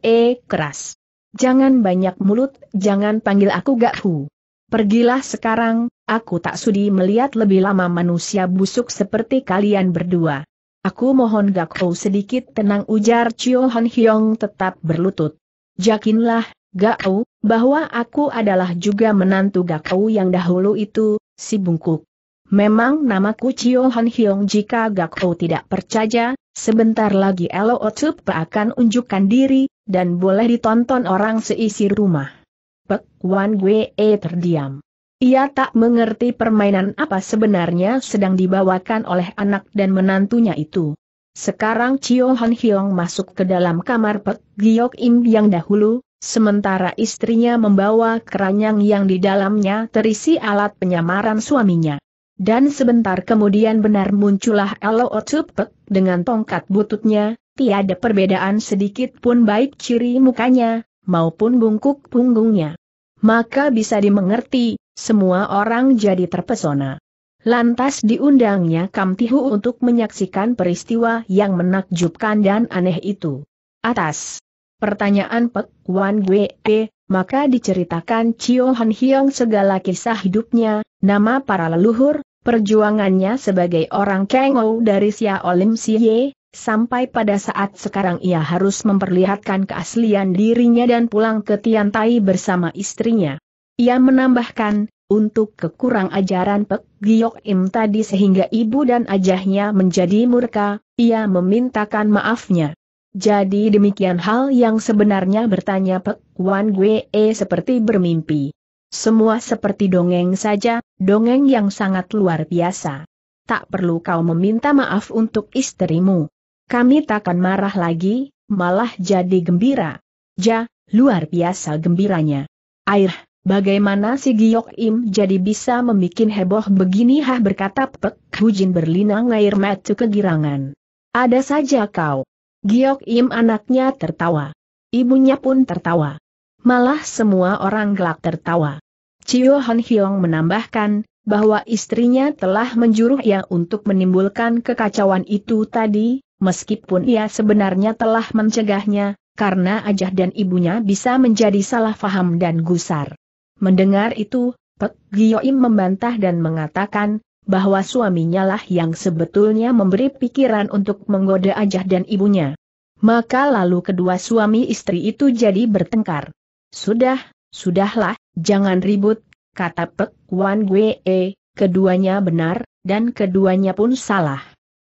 keras. Jangan banyak mulut, jangan panggil aku Gahu. Pergilah sekarang, aku tak sudi melihat lebih lama manusia busuk seperti kalian berdua. Aku mohon Gakho sedikit tenang, ujar Chio Han Hyong tetap berlutut. Yakinlah, Gakho, bahwa aku adalah juga menantu Gakho yang dahulu itu, si bungkuk. Memang namaku Chio Han Hyong. Jika Gakho tidak percaya, sebentar lagi Elo Otsup akan unjukkan diri, dan boleh ditonton orang seisi rumah. Pek Wan Gue terdiam. Ia tak mengerti permainan apa sebenarnya sedang dibawakan oleh anak dan menantunya itu. Sekarang Chio Han Hyong masuk ke dalam kamar Pek Giok Im yang dahulu, sementara istrinya membawa keranjang yang di dalamnya terisi alat penyamaran suaminya. Dan sebentar kemudian benar muncullah Elo Otsup Pek dengan tongkat bututnya, tiada perbedaan sedikit pun baik ciri mukanya maupun bungkuk punggungnya. Maka bisa dimengerti, semua orang jadi terpesona. Lantas diundangnya Kam Tihu untuk menyaksikan peristiwa yang menakjubkan dan aneh itu. Atas pertanyaan Pek Wan Gue, maka diceritakan Chio Han Hyong segala kisah hidupnya, nama para leluhur, perjuangannya sebagai orang Kengou dari Sia Olim Siye, sampai pada saat sekarang ia harus memperlihatkan keaslian dirinya dan pulang ke Tiantai bersama istrinya. Ia menambahkan, untuk kekurang ajaran Pek Giok Im tadi sehingga ibu dan ajahnya menjadi murka, ia memintakan maafnya. Jadi demikian hal yang sebenarnya, bertanya Pek Wan Gue seperti bermimpi. Semua seperti dongeng saja, dongeng yang sangat luar biasa. Tak perlu kau meminta maaf untuk istrimu. Kami takkan marah lagi, malah jadi gembira. Ja, luar biasa gembiranya. Air, bagaimana si Giok Im jadi bisa membikin heboh begini, hah, berkata Pek Hujin berlinang air mata kegirangan. Ada saja kau. Giok Im anaknya tertawa. Ibunya pun tertawa. Malah semua orang gelak tertawa. Chio Han Hyong menambahkan bahwa istrinya telah menjuruh ia untuk menimbulkan kekacauan itu tadi, meskipun ia sebenarnya telah mencegahnya, karena ajah dan ibunya bisa menjadi salah faham dan gusar. Mendengar itu, Pek Giok Im membantah dan mengatakan bahwa suaminya lah yang sebetulnya memberi pikiran untuk menggoda ajah dan ibunya. Maka lalu kedua suami istri itu jadi bertengkar. Sudahlah, jangan ribut, kata Pek Wan Gwee, keduanya benar, dan keduanya pun salah.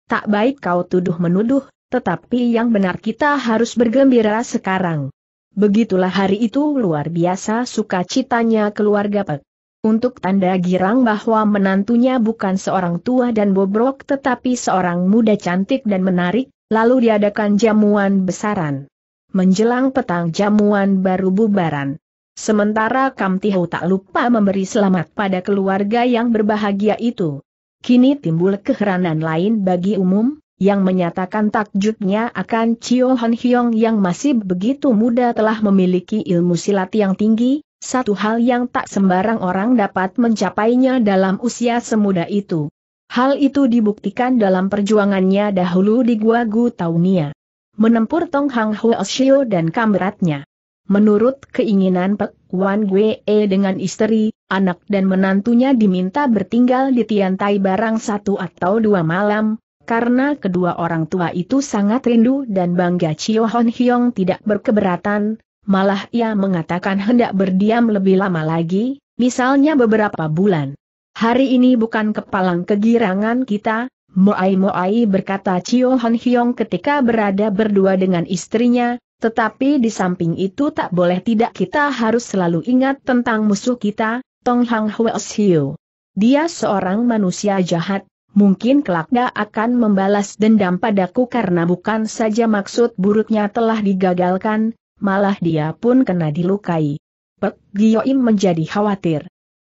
Tak baik kau tuduh-menuduh, tetapi yang benar kita harus bergembira sekarang. Begitulah hari itu luar biasa sukacitanya keluarga Pek. Untuk tanda girang bahwa menantunya bukan seorang tua dan bobrok tetapi seorang muda cantik dan menarik, lalu diadakan jamuan besaran. Menjelang petang jamuan baru bubaran. Sementara Kam Ti Ho tak lupa memberi selamat pada keluarga yang berbahagia itu. Kini timbul keheranan lain bagi umum, yang menyatakan takjubnya akan Chio Han Hyong yang masih begitu muda telah memiliki ilmu silat yang tinggi. Satu hal yang tak sembarang orang dapat mencapainya dalam usia semuda itu. Hal itu dibuktikan dalam perjuangannya dahulu di Gua Gu Taunia. Menempur Tong Hang Hwa Shio dan kamratnya. Menurut keinginan Pek Wan Gwee dengan istri, anak dan menantunya diminta bertinggal di Tian Tai barang 1 atau 2 malam, karena kedua orang tua itu sangat rindu dan bangga Chio Han Hyong tidak berkeberatan. Malah ia mengatakan hendak berdiam lebih lama lagi, misalnya beberapa bulan. Hari ini bukan kepalang kegirangan kita, Moai-moai berkata Chio Han Hyong ketika berada berdua dengan istrinya, tetapi di samping itu tak boleh tidak kita harus selalu ingat tentang musuh kita, Tong Hang Hwa Shio. Dia seorang manusia jahat, mungkin kelak dia akan membalas dendam padaku karena bukan saja maksud buruknya telah digagalkan, malah dia pun kena dilukai. Pek Gioim menjadi khawatir.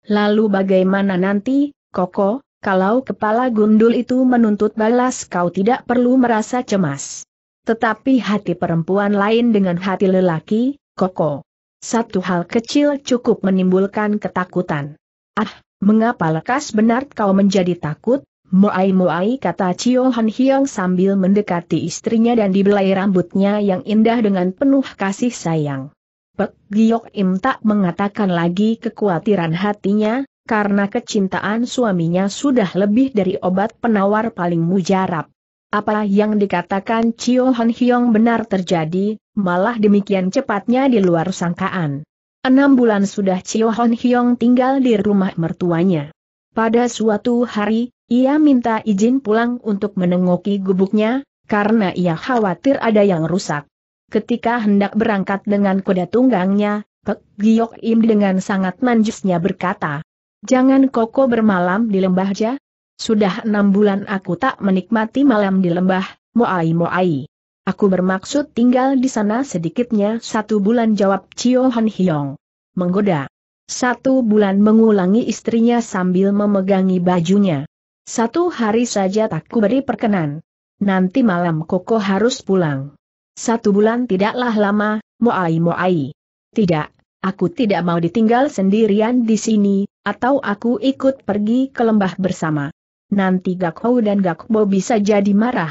Lalu bagaimana nanti, Koko, kalau kepala gundul itu menuntut balas kau tidak perlu merasa cemas. Tetapi hati perempuan lain dengan hati lelaki, Koko. Satu hal kecil cukup menimbulkan ketakutan. Ah, mengapa lekas benar kau menjadi takut? Moai-moai kata Chio Han Hyong sambil mendekati istrinya dan dibelai rambutnya yang indah dengan penuh kasih sayang. Pek Giok Im tak mengatakan lagi kekhawatiran hatinya, karena kecintaan suaminya sudah lebih dari obat penawar paling mujarab. Apa yang dikatakan Chio Han Hyong benar terjadi, malah demikian cepatnya di luar sangkaan. 6 bulan sudah Chio Han Hyong tinggal di rumah mertuanya. Pada suatu hari, ia minta izin pulang untuk menengoki gubuknya, karena ia khawatir ada yang rusak. Ketika hendak berangkat dengan kuda tunggangnya, Pek Giok Im dengan sangat manjusnya berkata, "Jangan Koko bermalam di lembah ja. Sudah 6 bulan aku tak menikmati malam di lembah, Moai-moai. Aku bermaksud tinggal di sana sedikitnya 1 bulan jawab Chio Han Hyong. Menggoda. 1 bulan mengulangi istrinya sambil memegangi bajunya. 1 hari saja tak ku beri perkenan. Nanti malam Koko harus pulang. 1 bulan tidaklah lama, Moai-moai. Tidak, aku tidak mau ditinggal sendirian di sini, atau aku ikut pergi ke lembah bersama. Nanti Gak Ho dan Gak Bo bisa jadi marah.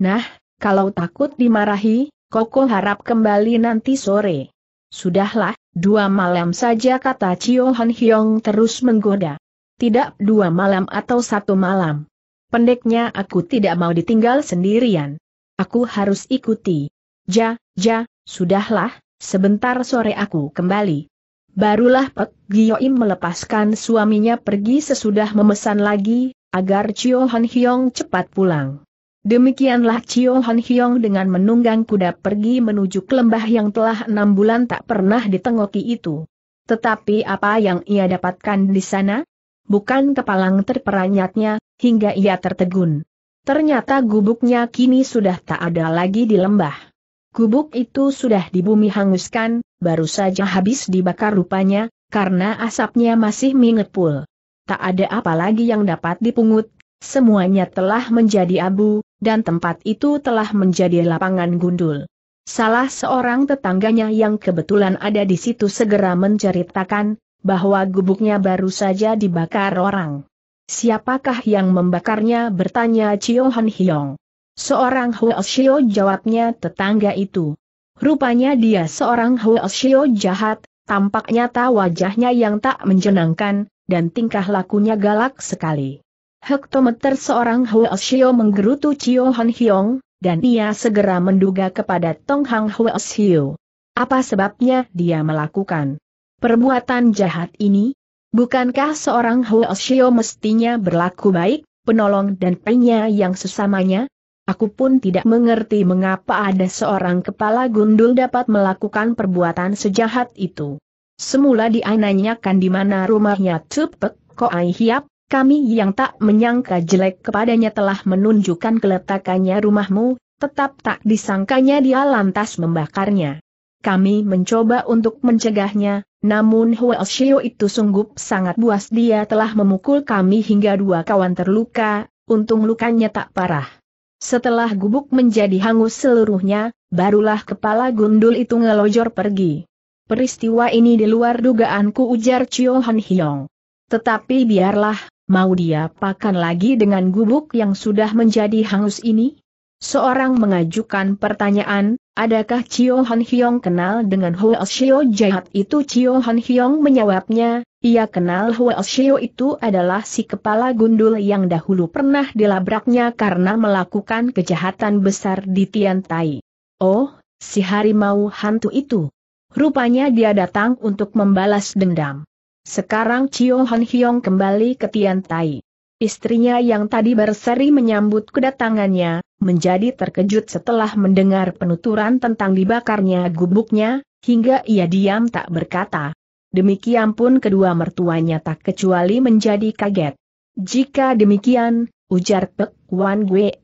Nah, kalau takut dimarahi, Koko harap kembali nanti sore." "Sudahlah, 2 malam saja," kata Chio Han Hyong terus menggoda. "Tidak 2 malam atau 1 malam. Pendeknya aku tidak mau ditinggal sendirian. Aku harus ikuti. Ja, sudahlah, sebentar sore aku kembali." Barulah Pek Gioim melepaskan suaminya pergi sesudah memesan lagi, agar Chio Han Hyong cepat pulang. Demikianlah Chio Han Hyong dengan menunggang kuda pergi menuju ke lembah yang telah 6 bulan tak pernah ditengoki itu. Tetapi apa yang ia dapatkan di sana? Bukan kepalang terperanyatnya, hingga ia tertegun. Ternyata gubuknya kini sudah tak ada lagi di lembah. Gubuk itu sudah dibumi hanguskan, baru saja habis dibakar rupanya, karena asapnya masih mengepul. Tak ada apa lagi yang dapat dipungut, semuanya telah menjadi abu, dan tempat itu telah menjadi lapangan gundul. Salah seorang tetangganya yang kebetulan ada di situ segera menceritakan bahwa gubuknya baru saja dibakar orang. "Siapakah yang membakarnya?" bertanya Chio Han Hyong. "Seorang Hwa Shio," jawabnya tetangga itu. Rupanya dia seorang Hwa Shio jahat, tampak nyata wajahnya yang tak menjenangkan, dan tingkah lakunya galak sekali. "Hektometer seorang Hwa Shio," menggerutu Chio Han Hyong, dan ia segera menduga kepada Tong Hang Hwa Shio. Apa sebabnya dia melakukan perbuatan jahat ini? Bukankah seorang Hoshio mestinya berlaku baik, penolong dan penyayang sesamanya? Aku pun tidak mengerti mengapa ada seorang kepala gundul dapat melakukan perbuatan sejahat itu. Semula diananyakan di mana rumahnya Tupek Koai Hiap, kami yang tak menyangka jelek kepadanya telah menunjukkan keletakannya rumahmu, tetap tak disangkanya dia lantas membakarnya. Kami mencoba untuk mencegahnya, namun Hoshio itu sungguh sangat buas, dia telah memukul kami hingga 2 kawan terluka, untung lukanya tak parah. Setelah gubuk menjadi hangus seluruhnya, barulah kepala gundul itu ngelojor pergi. Peristiwa ini di luar dugaanku, ujar Chio Han Hiong. Tetapi biarlah, mau diapakan lagi dengan gubuk yang sudah menjadi hangus ini? Seorang mengajukan pertanyaan, adakah Chio Han Hiong kenal dengan Hoshio jahat itu? Chio Han Hiong menjawabnya, ia kenal. Hoshio itu adalah si kepala gundul yang dahulu pernah dilabraknya karena melakukan kejahatan besar di Tiantai. Oh, si harimau hantu itu. Rupanya dia datang untuk membalas dendam. Sekarang Chio Han Hiong kembali ke Tiantai. Istrinya yang tadi berseri menyambut kedatangannya, menjadi terkejut setelah mendengar penuturan tentang dibakarnya gubuknya, hingga ia diam tak berkata. Demikian pun kedua mertuanya tak kecuali menjadi kaget. Jika demikian, ujar Pek Wan Gue,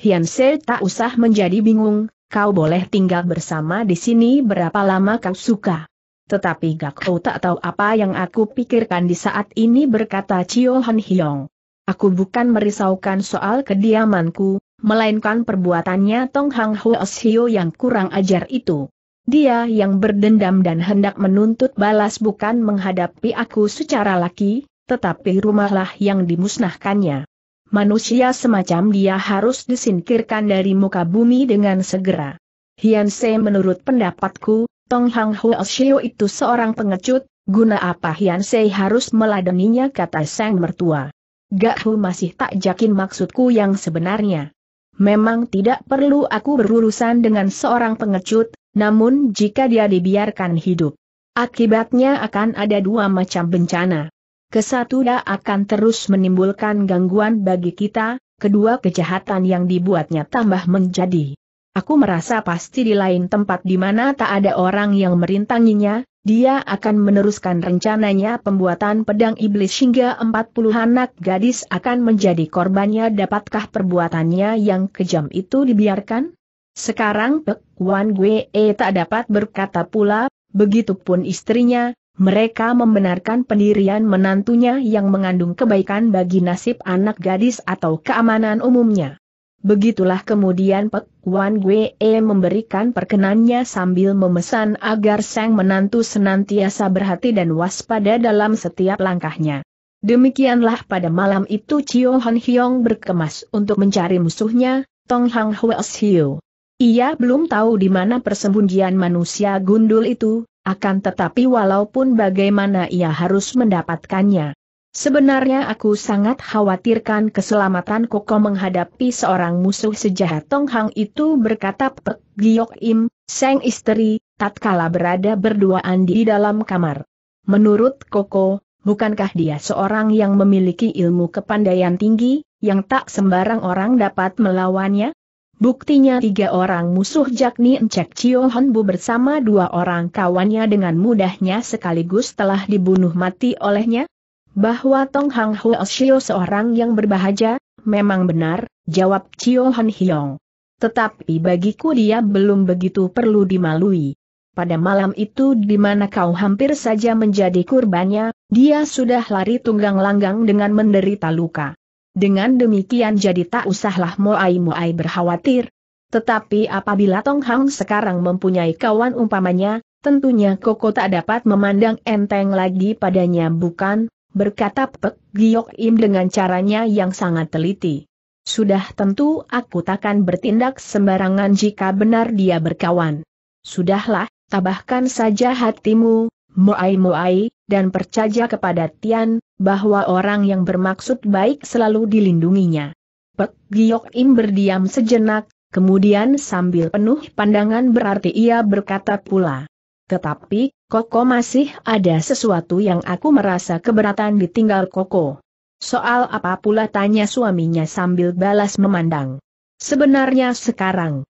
Hian Se tak usah menjadi bingung, kau boleh tinggal bersama di sini berapa lama kau suka. Tetapi Gak Kau tak tahu apa yang aku pikirkan di saat ini, berkata Chio Han Hiong. Aku bukan merisaukan soal kediamanku, melainkan perbuatannya Tong Hang Hoshio yang kurang ajar itu. Dia yang berdendam dan hendak menuntut balas, bukan menghadapi aku secara laki, tetapi rumahlah yang dimusnahkannya. Manusia semacam dia harus disingkirkan dari muka bumi dengan segera. Hian Se, menurut pendapatku, Tong Hang Hoshio itu seorang pengecut, guna apa Hian Se harus meladeninya, kata sang mertua. Gak Hu masih tak yakin maksudku yang sebenarnya. Memang tidak perlu aku berurusan dengan seorang pengecut, namun jika dia dibiarkan hidup, akibatnya akan ada 2 macam bencana. Kesatu, dia akan terus menimbulkan gangguan bagi kita, kedua, kejahatan yang dibuatnya tambah menjadi. Aku merasa pasti di lain tempat di mana tak ada orang yang merintanginya, dia akan meneruskan rencananya pembuatan pedang iblis hingga 40 anak gadis akan menjadi korbannya. Dapatkah perbuatannya yang kejam itu dibiarkan? Sekarang Pek Wan Gue tak dapat berkata pula, begitupun istrinya, mereka membenarkan pendirian menantunya yang mengandung kebaikan bagi nasib anak gadis atau keamanan umumnya. Begitulah kemudian Pek Wan Gue memberikan perkenannya sambil memesan agar sang menantu senantiasa berhati dan waspada dalam setiap langkahnya. Demikianlah pada malam itu Chio Han Hiong berkemas untuk mencari musuhnya, Tong Hang Hoshio. Ia belum tahu di mana persembunyian manusia gundul itu, akan tetapi walaupun bagaimana ia harus mendapatkannya. Sebenarnya aku sangat khawatirkan keselamatan Koko menghadapi seorang musuh sejahat Tong Hang itu, berkata Pek Giok Im, sang istri, tatkala berada berduaan di dalam kamar. Menurut Koko, bukankah dia seorang yang memiliki ilmu kepandaian tinggi, yang tak sembarang orang dapat melawannya? Buktinya 3 orang musuh yakni Encek Chio Han Bu bersama 2 orang kawannya dengan mudahnya sekaligus telah dibunuh mati olehnya. Bahwa Tong Hang Hoshio seorang yang berbahagia, memang benar, jawab Chio Han Hiong. Tetapi bagiku dia belum begitu perlu dimalui. Pada malam itu di mana kau hampir saja menjadi kurbannya, dia sudah lari tunggang-langgang dengan menderita luka. Dengan demikian jadi tak usahlah moai-moai berkhawatir. Tetapi apabila Tong Hang sekarang mempunyai kawan umpamanya, tentunya Koko tak dapat memandang enteng lagi padanya, bukan? Berkata Pek Giok Im dengan caranya yang sangat teliti. Sudah tentu aku takkan bertindak sembarangan jika benar dia berkawan. Sudahlah, tabahkan saja hatimu, moai-moai, dan percaya kepada Tian, bahwa orang yang bermaksud baik selalu dilindunginya. Pek Giok Im berdiam sejenak, kemudian sambil penuh pandangan berarti ia berkata pula. Tetapi, Koko masih ada sesuatu yang aku merasa keberatan ditinggal Koko. Soal apa pula, tanya suaminya sambil balas memandang. Sebenarnya sekarang.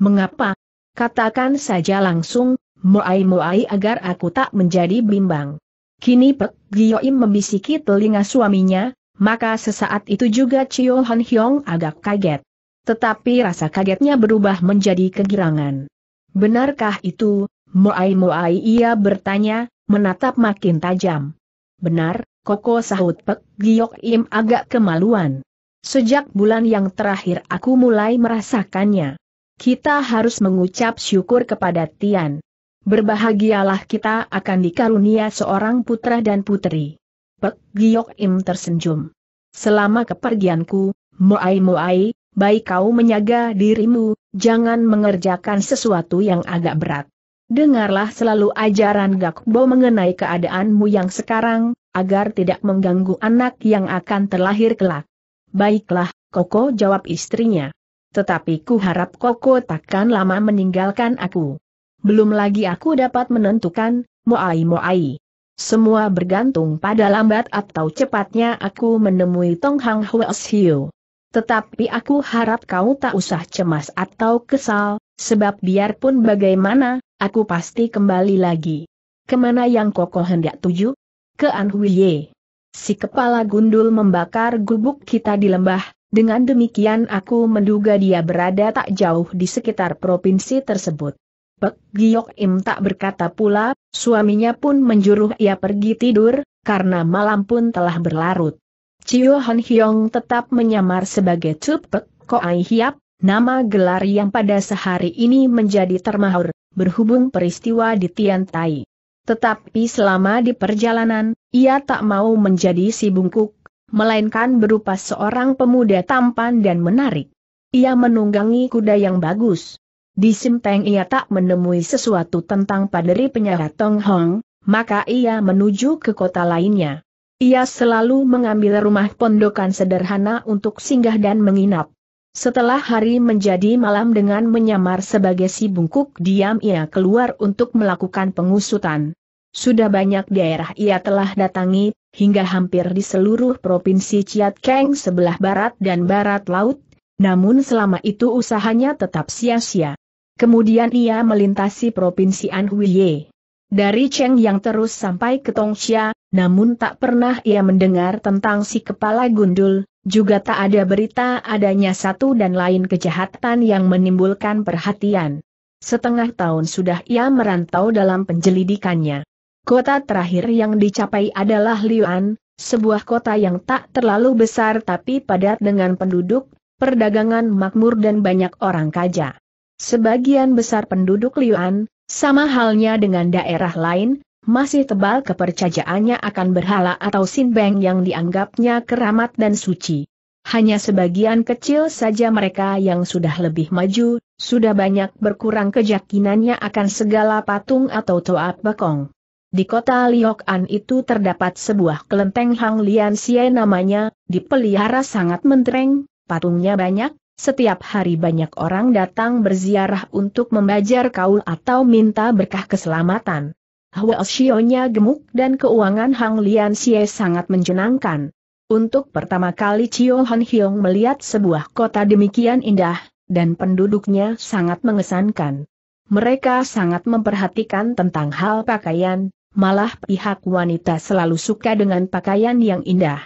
Mengapa? Katakan saja langsung, muai-muai agar aku tak menjadi bimbang. Kini Pek Gioim membisiki telinga suaminya, maka sesaat itu juga Chio Han Hyong agak kaget. Tetapi rasa kagetnya berubah menjadi kegirangan. Benarkah itu? Muai-muai, ia bertanya, menatap makin tajam. Benar, Koko, sahut Pek Gioim agak kemaluan. Sejak bulan yang terakhir aku mulai merasakannya. Kita harus mengucap syukur kepada Tian. Berbahagialah kita akan dikarunia seorang putra dan putri. Pek Gioim tersenyum. Selama kepergianku, muai-muai, baik kau menjaga dirimu, jangan mengerjakan sesuatu yang agak berat. Dengarlah selalu ajaran Gakbo mengenai keadaanmu yang sekarang, agar tidak mengganggu anak yang akan terlahir kelak. Baiklah, Koko, jawab istrinya. Tetapi ku harap Koko takkan lama meninggalkan aku. Belum lagi aku dapat menentukan, muai-muai. Semua bergantung pada lambat atau cepatnya aku menemui Tong Hang Huas Hiu. Tetapi aku harap kau tak usah cemas atau kesal, sebab biarpun bagaimana, aku pasti kembali lagi. Kemana yang Koko hendak tuju? Ke Anhuye. Si kepala gundul membakar gubuk kita di lembah, dengan demikian aku menduga dia berada tak jauh di sekitar provinsi tersebut. Pek Gioim tak berkata pula, suaminya pun menjuruh ia pergi tidur, karena malam pun telah berlarut. Chio Han Hyong tetap menyamar sebagai Cup Pek Koai Hiap, nama gelar yang pada sehari ini menjadi termahyur, berhubung peristiwa di Tian Tai. Tetapi selama di perjalanan, ia tak mau menjadi si bungkuk, melainkan berupa seorang pemuda tampan dan menarik. Ia menunggangi kuda yang bagus. Di Simteng ia tak menemui sesuatu tentang paderi penyarat Tong Hong, maka ia menuju ke kota lainnya. Ia selalu mengambil rumah pondokan sederhana untuk singgah dan menginap. Setelah hari menjadi malam dengan menyamar sebagai si bungkuk, diam ia keluar untuk melakukan pengusutan. Sudah banyak daerah ia telah datangi, hingga hampir di seluruh provinsi Chiat Keng sebelah barat dan barat laut, namun selama itu usahanya tetap sia-sia. Kemudian ia melintasi provinsi Anhuye. Dari Cheng yang terus sampai ke Tongxia, namun tak pernah ia mendengar tentang si kepala gundul. Juga tak ada berita adanya satu dan lain kejahatan yang menimbulkan perhatian. Setengah tahun sudah ia merantau dalam penyelidikannya. Kota terakhir yang dicapai adalah Liuan, sebuah kota yang tak terlalu besar tapi padat dengan penduduk, perdagangan makmur dan banyak orang kaya. Sebagian besar penduduk Liuan, sama halnya dengan daerah lain, masih tebal kepercayaannya akan berhala atau sinbeng yang dianggapnya keramat dan suci. Hanya sebagian kecil saja mereka yang sudah lebih maju, sudah banyak berkurang keyakinannya akan segala patung atau toa bekong. Di kota Liok'an itu terdapat sebuah kelenteng Hang Lian Xie namanya, dipelihara sangat mentereng, patungnya banyak, setiap hari banyak orang datang berziarah untuk membajar kaul atau minta berkah keselamatan. Hwa Shio-nya gemuk dan keuangan Hang Lian Xie sangat menyenangkan. Untuk pertama kali Chio Han Hyong melihat sebuah kota demikian indah, dan penduduknya sangat mengesankan. Mereka sangat memperhatikan tentang hal pakaian, malah pihak wanita selalu suka dengan pakaian yang indah.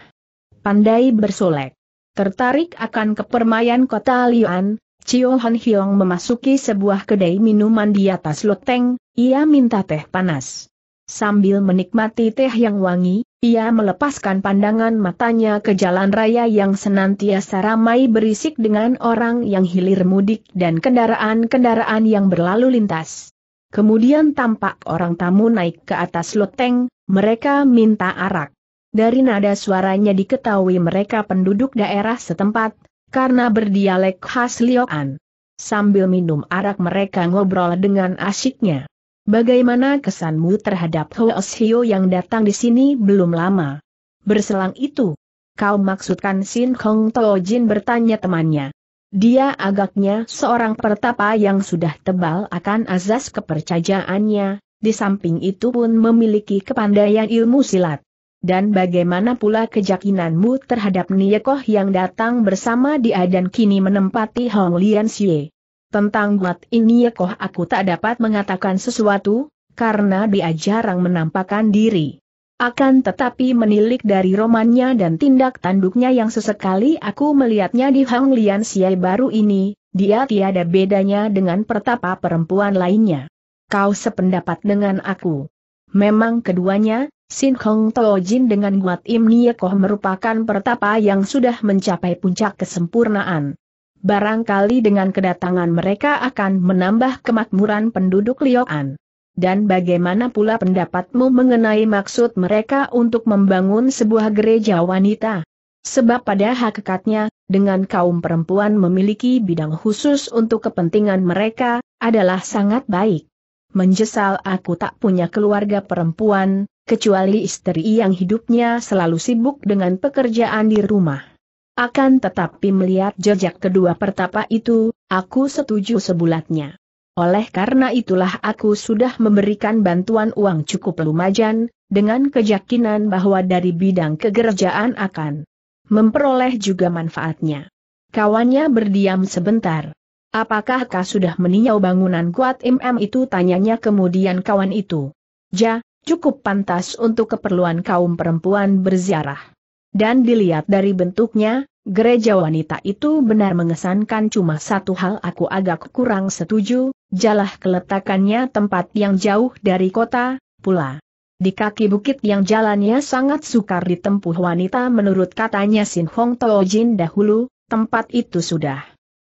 Pandai bersolek. Tertarik akan kepermaian kota Liuan, Chio Han Hyong memasuki sebuah kedai minuman di atas loteng. Ia minta teh panas. Sambil menikmati teh yang wangi, ia melepaskan pandangan matanya ke jalan raya yang senantiasa ramai berisik dengan orang yang hilir mudik dan kendaraan-kendaraan yang berlalu lintas. Kemudian tampak orang tamu naik ke atas loteng, mereka minta arak. Dari nada suaranya diketahui mereka penduduk daerah setempat, karena berdialek khas Liok'an. Sambil minum arak mereka ngobrol dengan asyiknya. Bagaimana kesanmu terhadap Hoes Hio yang datang di sini belum lama? Berselang itu, kau maksudkan Sin Hong Tojin, bertanya temannya. Dia agaknya seorang pertapa yang sudah tebal akan azas kepercayaannya, di samping itu pun memiliki kepandaian ilmu silat. Dan bagaimana pula keyakinanmu terhadap Niekoh yang datang bersama dia dan kini menempati Hong Lian Xie? Tentang Guat ini Niekoh aku tak dapat mengatakan sesuatu, karena dia jarang menampakkan diri. Akan tetapi menilik dari romannya dan tindak tanduknya yang sesekali aku melihatnya di Hong Lian Xie baru ini, dia tiada bedanya dengan pertapa perempuan lainnya. Kau sependapat dengan aku. Memang keduanya, Sin Hong Tojin dengan Guat Im Niekoh merupakan pertapa yang sudah mencapai puncak kesempurnaan. Barangkali dengan kedatangan mereka akan menambah kemakmuran penduduk Liaoan. Dan bagaimana pula pendapatmu mengenai maksud mereka untuk membangun sebuah gereja wanita? Sebab pada hakikatnya, dengan kaum perempuan memiliki bidang khusus untuk kepentingan mereka, adalah sangat baik. Menyesal aku tak punya keluarga perempuan, kecuali istri yang hidupnya selalu sibuk dengan pekerjaan di rumah. Akan tetapi melihat jejak kedua pertapa itu, aku setuju sebulatnya. Oleh karena itulah aku sudah memberikan bantuan uang cukup lumayan, dengan keyakinan bahwa dari bidang kegerejaan akan memperoleh juga manfaatnya. Kawannya berdiam sebentar. Apakah kau sudah meninjau bangunan Kuat Im itu? Tanyanya kemudian kawan itu. Ja. Cukup pantas untuk keperluan kaum perempuan berziarah. Dan dilihat dari bentuknya, gereja wanita itu benar mengesankan, cuma satu hal aku agak kurang setuju, jalah keletakannya tempat yang jauh dari kota, pula di kaki bukit yang jalannya sangat sukar ditempuh wanita. Menurut katanya Sin Hong Tojin dahulu, tempat itu sudah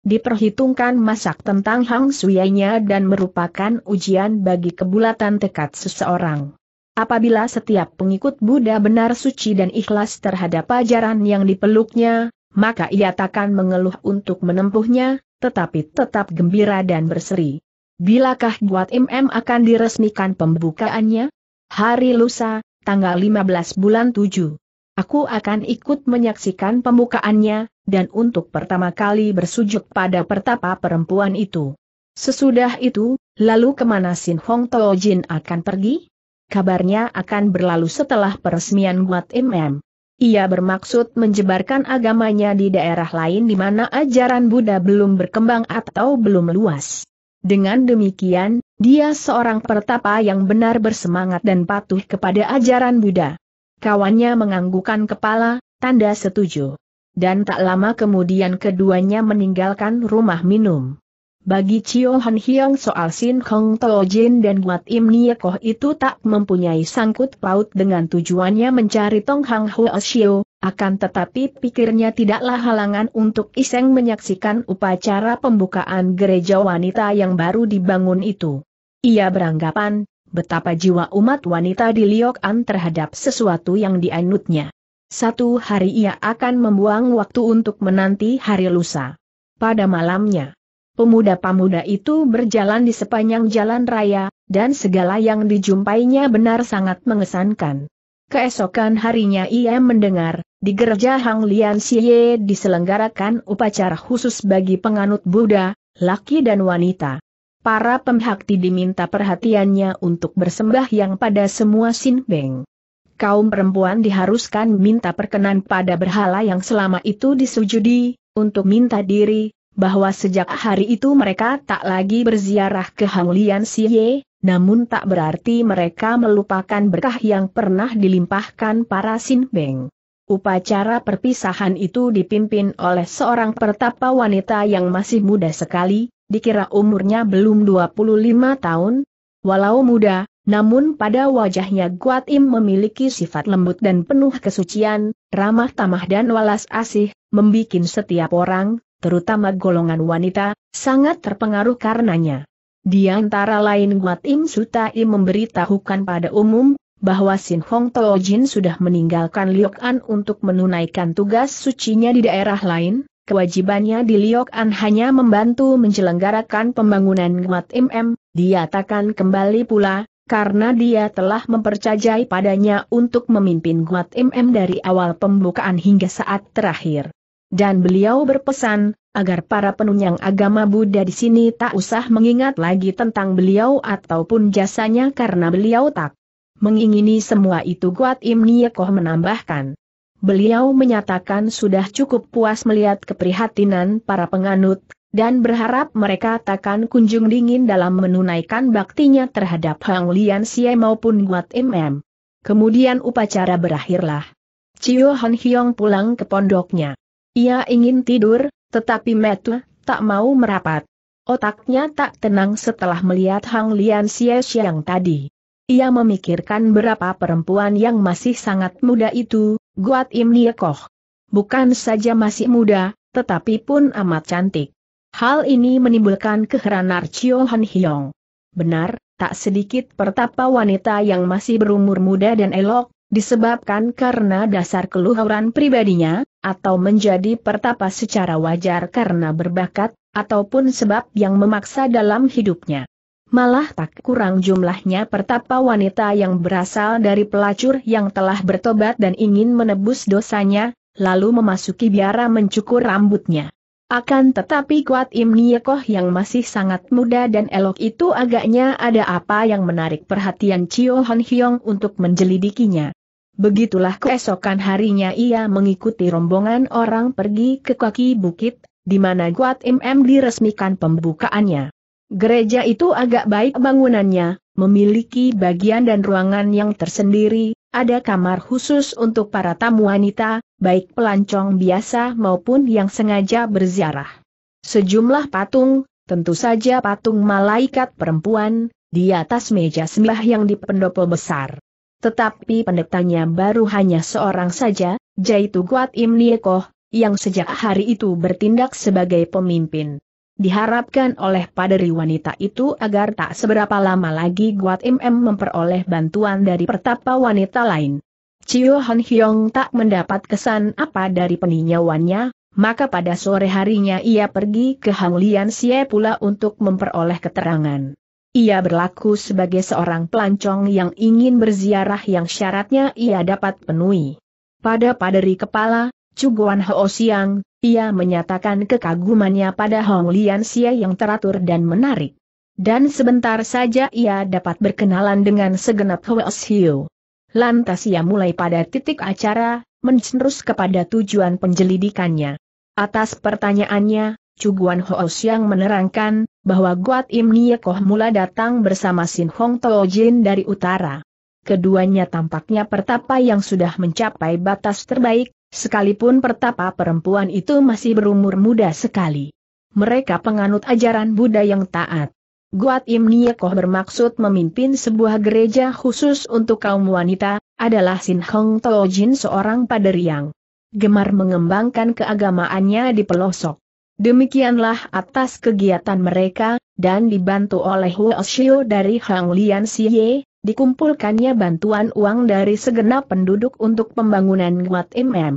diperhitungkan masak tentang Hang Suyainya dan merupakan ujian bagi kebulatan tekad seseorang. Apabila setiap pengikut Buddha benar suci dan ikhlas terhadap ajaran yang dipeluknya, maka ia takkan mengeluh untuk menempuhnya, tetapi tetap gembira dan berseri. Bilakah Guat Im akan diresmikan pembukaannya? Hari lusa, tanggal 15 bulan 7. Aku akan ikut menyaksikan pembukaannya, dan untuk pertama kali bersujud pada pertapa perempuan itu. Sesudah itu, lalu kemana Sin Hong Tojin akan pergi? Kabarnya akan berlalu setelah peresmian Guat Im. Ia bermaksud menyebarkan agamanya di daerah lain di mana ajaran Buddha belum berkembang atau belum luas. Dengan demikian, dia seorang pertapa yang benar bersemangat dan patuh kepada ajaran Buddha. Kawannya menganggukkan kepala, tanda setuju. Dan tak lama kemudian keduanya meninggalkan rumah minum. Bagi Cio Han Hiong soal Sin Hong Tojin dan Guat Im Niekoh itu tak mempunyai sangkut paut dengan tujuannya mencari Tong Hang Huo Xiao, akan tetapi pikirnya tidaklah halangan untuk iseng menyaksikan upacara pembukaan gereja wanita yang baru dibangun itu. Ia beranggapan betapa jiwa umat wanita di Liaoan terhadap sesuatu yang dianutnya. Satu hari ia akan membuang waktu untuk menanti hari lusa. Pada malamnya, pemuda-pemuda itu berjalan di sepanjang jalan raya, dan segala yang dijumpainya benar sangat mengesankan. Keesokan harinya ia mendengar, di gereja Hong Lian Xie diselenggarakan upacara khusus bagi penganut Buddha, laki dan wanita. Para pembakti diminta perhatiannya untuk bersembahyang pada semua sinbeng. Kaum perempuan diharuskan minta perkenan pada berhala yang selama itu disujudi, untuk minta diri bahwa sejak hari itu mereka tak lagi berziarah ke Hong Lian Xie, namun tak berarti mereka melupakan berkah yang pernah dilimpahkan para sinbeng. Upacara perpisahan itu dipimpin oleh seorang pertapa wanita yang masih muda sekali, dikira umurnya belum 25 tahun. Walau muda, namun pada wajahnya Guat Im memiliki sifat lembut dan penuh kesucian, ramah tamah dan welas asih, membikin setiap orang, terutama golongan wanita, sangat terpengaruh karenanya. Di antara lain Guat Im Sutai memberitahukan pada umum, bahwa Sin Hong Tojin sudah meninggalkan Liaoan untuk menunaikan tugas sucinya di daerah lain, kewajibannya di Liaoan hanya membantu menyelenggarakan pembangunan Guat Im, diatakan kembali pula, karena dia telah mempercayai padanya untuk memimpin Guat Im dari awal pembukaan hingga saat terakhir. Dan beliau berpesan, agar para penunjang agama Buddha di sini tak usah mengingat lagi tentang beliau ataupun jasanya karena beliau tak mengingini semua itu. Guat Im Niekoh menambahkan. Beliau menyatakan sudah cukup puas melihat keprihatinan para penganut, dan berharap mereka takkan kunjung dingin dalam menunaikan baktinya terhadap Hang Lian Xie maupun Guat Im M. Kemudian upacara berakhirlah. Cio Han Hiong pulang ke pondoknya. Ia ingin tidur, tetapi Metu tak mau merapat. Otaknya tak tenang setelah melihat Hang Lian Xie siang tadi. Ia memikirkan berapa perempuan yang masih sangat muda itu, Guat Im Niekoh. Bukan saja masih muda, tetapi pun amat cantik. Hal ini menimbulkan keheranan Cio Han Hiong. Benar, tak sedikit pertapa wanita yang masih berumur muda dan elok, disebabkan karena dasar keluhuran pribadinya, atau menjadi pertapa secara wajar karena berbakat, ataupun sebab yang memaksa dalam hidupnya. Malah tak kurang jumlahnya pertapa wanita yang berasal dari pelacur yang telah bertobat dan ingin menebus dosanya, lalu memasuki biara mencukur rambutnya. Akan tetapi Guat Im Niekoh yang masih sangat muda dan elok itu agaknya ada apa yang menarik perhatian Cio Han Hiong untuk menjelidikinya. Begitulah keesokan harinya ia mengikuti rombongan orang pergi ke kaki bukit, di mana Guat Im M diresmikan pembukaannya. Gereja itu agak baik bangunannya, memiliki bagian dan ruangan yang tersendiri, ada kamar khusus untuk para tamu wanita, baik pelancong biasa maupun yang sengaja berziarah. Sejumlah patung, tentu saja patung malaikat perempuan, di atas meja sembahyang di pendopo besar. Tetapi pendetanya baru hanya seorang saja, yaitu Guat Im Niekoh, yang sejak hari itu bertindak sebagai pemimpin. Diharapkan oleh paderi wanita itu agar tak seberapa lama lagi Guat Im M memperoleh bantuan dari pertapa wanita lain. Cio Han Hiong tak mendapat kesan apa dari peninjauannya, maka pada sore harinya ia pergi ke Hang Lian Xie pula untuk memperoleh keterangan. Ia berlaku sebagai seorang pelancong yang ingin berziarah yang syaratnya ia dapat penuhi. Pada paderi kepala, Cuguan Ho Siang, ia menyatakan kekagumannya pada Hang Lian Xie yang teratur dan menarik. Dan sebentar saja ia dapat berkenalan dengan segenap Ho Siu. Lantas ia mulai pada titik acara, mencerus kepada tujuan penjelidikannya. Atas pertanyaannya, Cuguan Ho Siang menerangkan, bahwa Guat Im Niekoh mula datang bersama Sin Hong Tao Jin dari utara. Keduanya tampaknya pertapa yang sudah mencapai batas terbaik, sekalipun pertapa perempuan itu masih berumur muda sekali. Mereka penganut ajaran Buddha yang taat. Guat Im Niekoh bermaksud memimpin sebuah gereja khusus untuk kaum wanita, adalah Sin Hong Tao Jin seorang paderi yang gemar mengembangkan keagamaannya di pelosok. Demikianlah atas kegiatan mereka, dan dibantu oleh Huo Xiu dari Hang Lian Xie, dikumpulkannya bantuan uang dari segenap penduduk untuk pembangunan Guat Im M.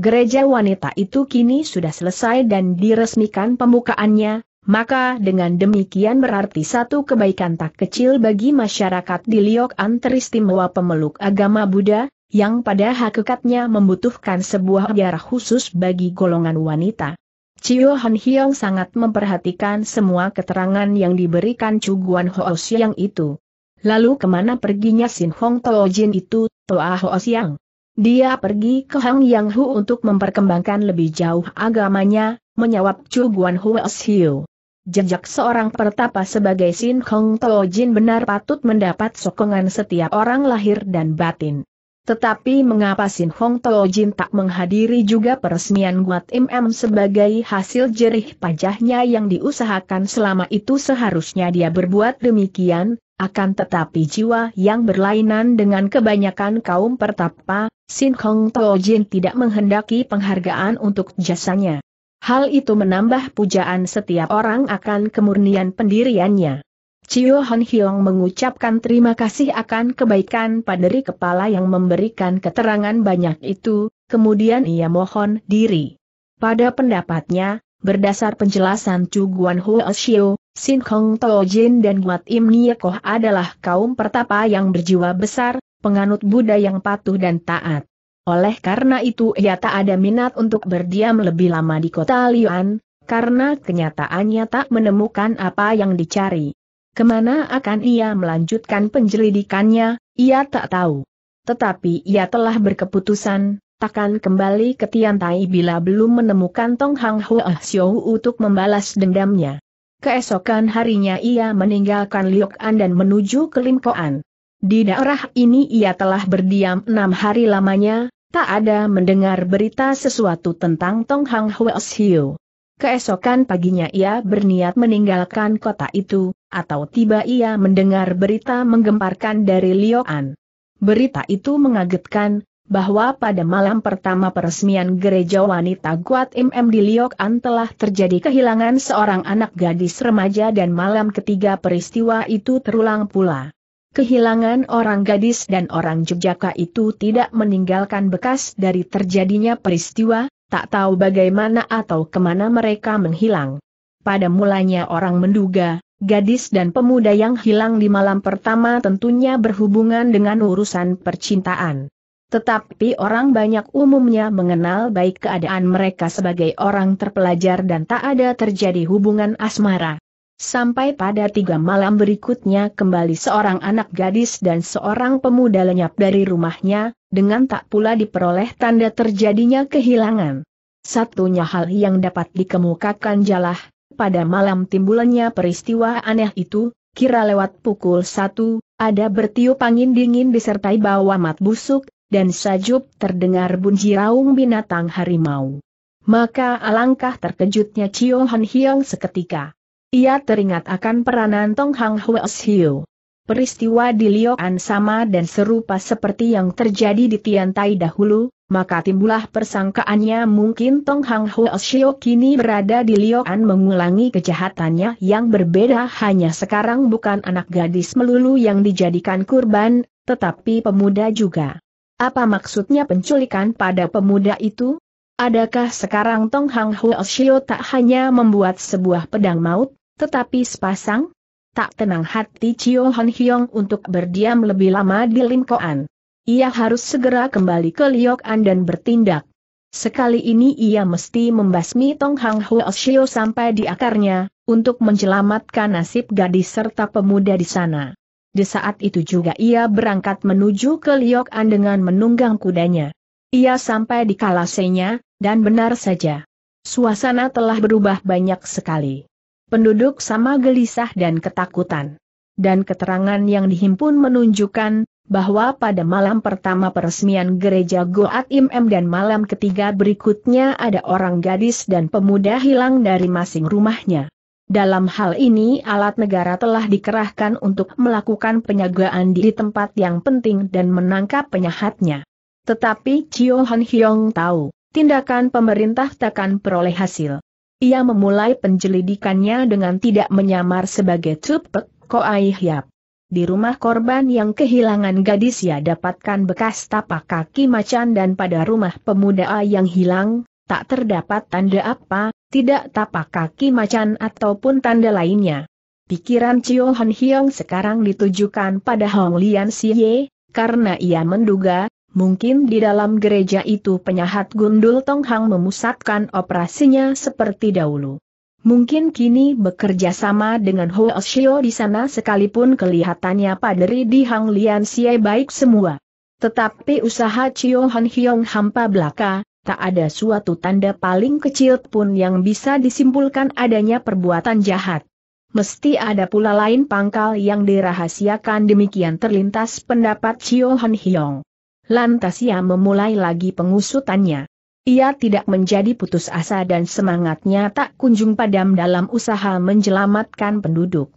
Gereja wanita itu kini sudah selesai dan diresmikan pembukaannya. Maka dengan demikian berarti satu kebaikan tak kecil bagi masyarakat di Liok An teristimewa pemeluk agama Buddha, yang pada hakikatnya membutuhkan sebuah biara khusus bagi golongan wanita. Cio Han Hiong sangat memperhatikan semua keterangan yang diberikan Cuguan Ho Siang itu. Lalu kemana perginya Sin Hong Tao Jin itu, Toa Ho Siang? Dia pergi ke Hang Yang Hu untuk memperkembangkan lebih jauh agamanya, menyawab Cuguan Ho Siu. Jejak seorang pertapa sebagai Sin Hong Tao Jin benar patut mendapat sokongan setiap orang lahir dan batin. Tetapi mengapa Sin Hong Tao Jin tak menghadiri juga peresmian Guat Im M sebagai hasil jerih payahnya yang diusahakan selama itu? Seharusnya dia berbuat demikian, akan tetapi jiwa yang berlainan dengan kebanyakan kaum pertapa, Sin Hong Tao Jin tidak menghendaki penghargaan untuk jasanya. Hal itu menambah pujaan setiap orang akan kemurnian pendiriannya. Cio Han Hiong mengucapkan terima kasih akan kebaikan paderi kepala yang memberikan keterangan banyak itu, kemudian ia mohon diri. Pada pendapatnya, berdasar penjelasan Cuguan Ho Xiu, Sin Hong Tao Jin dan Guat Im Niekoh adalah kaum pertapa yang berjiwa besar, penganut Buddha yang patuh dan taat. Oleh karena itu ia tak ada minat untuk berdiam lebih lama di kota Lian, karena kenyataannya tak menemukan apa yang dicari. Kemana akan ia melanjutkan penyelidikannya, ia tak tahu. Tetapi ia telah berkeputusan, takkan kembali ke Tiantai bila belum menemukan Tong Hang Hoa Xiao untuk membalas dendamnya. Keesokan harinya ia meninggalkan Liok An dan menuju ke Lim Ko An. Di daerah ini ia telah berdiam 6 hari lamanya, tak ada mendengar berita sesuatu tentang Tong Hang Hoa Xiao. Keesokan paginya ia berniat meninggalkan kota itu, atau tiba ia mendengar berita menggemparkan dari Liok An. Berita itu mengagetkan, bahwa pada malam pertama peresmian gereja wanita Guat MM di Liok An telah terjadi kehilangan seorang anak gadis remaja dan malam ketiga peristiwa itu terulang pula. Kehilangan orang gadis dan orang Jejaka itu tidak meninggalkan bekas dari terjadinya peristiwa. Tak tahu bagaimana atau kemana mereka menghilang. Pada mulanya orang menduga, gadis dan pemuda yang hilang di malam pertama tentunya berhubungan dengan urusan percintaan. Tetapi orang banyak umumnya mengenal baik keadaan mereka sebagai orang terpelajar dan tak ada terjadi hubungan asmara. Sampai pada 3 malam berikutnya kembali seorang anak gadis dan seorang pemuda lenyap dari rumahnya, dengan tak pula diperoleh tanda terjadinya kehilangan. Satunya hal yang dapat dikemukakan jalah, pada malam timbulannya peristiwa aneh itu, kira lewat pukul 1, ada bertiup angin dingin disertai bau amat busuk, dan sajub terdengar bunyi raung binatang harimau. Maka alangkah terkejutnya Cio Han Hiong seketika. Ia teringat akan peranan Tong Hang Hoa Xiao. Peristiwa di Liok An sama dan serupa seperti yang terjadi di Tiantai dahulu, maka timbullah persangkaannya mungkin Tong Hang Hoa Xiao kini berada di Liok An mengulangi kejahatannya yang berbeda, hanya sekarang bukan anak gadis melulu yang dijadikan kurban, tetapi pemuda juga. Apa maksudnya penculikan pada pemuda itu? Adakah sekarang Tong Hang Hoa Xiao tak hanya membuat sebuah pedang maut, tetapi sepasang? Tak tenang hati Cio Han Hiong untuk berdiam lebih lama di Lim Ko An. Ia harus segera kembali ke Liok An dan bertindak. Sekali ini ia mesti membasmi Tong Hang Hoa Xiao sampai di akarnya, untuk menyelamatkan nasib gadis serta pemuda di sana. Di saat itu juga ia berangkat menuju ke Liok An dengan menunggang kudanya. Ia sampai di Kalasenya, dan benar saja. Suasana telah berubah banyak sekali. Penduduk sama gelisah dan ketakutan. Dan keterangan yang dihimpun menunjukkan, bahwa pada malam pertama peresmian gereja Goat Imam dan malam ketiga berikutnya ada orang gadis dan pemuda hilang dari masing rumahnya. Dalam hal ini alat negara telah dikerahkan untuk melakukan penjagaan di tempat yang penting dan menangkap penjahatnya. Tetapi Cio Han Hiong tahu, tindakan pemerintah takkan peroleh hasil. Ia memulai penyelidikannya dengan tidak menyamar sebagai Tupek Koai Hiap. Di rumah korban yang kehilangan gadis ia dapatkan bekas tapak kaki macan dan pada rumah pemuda yang hilang, tak terdapat tanda apa, tidak tapak kaki macan ataupun tanda lainnya. Pikiran Cio Han Hiong sekarang ditujukan pada Hong Lian Siye, karena ia menduga, mungkin di dalam gereja itu penjahat gundul Tong Hang memusatkan operasinya seperti dahulu. Mungkin kini bekerja sama dengan Hoa Xiao di sana sekalipun kelihatannya paderi di Hang Lian Xie baik semua. Tetapi usaha Cio Han Hiong hampa belaka, tak ada suatu tanda paling kecil pun yang bisa disimpulkan adanya perbuatan jahat. Mesti ada pula lain pangkal yang dirahasiakan, demikian terlintas pendapat Cio Han Hiong. Lantas ia memulai lagi pengusutannya. Ia tidak menjadi putus asa dan semangatnya tak kunjung padam dalam usaha menyelamatkan penduduk.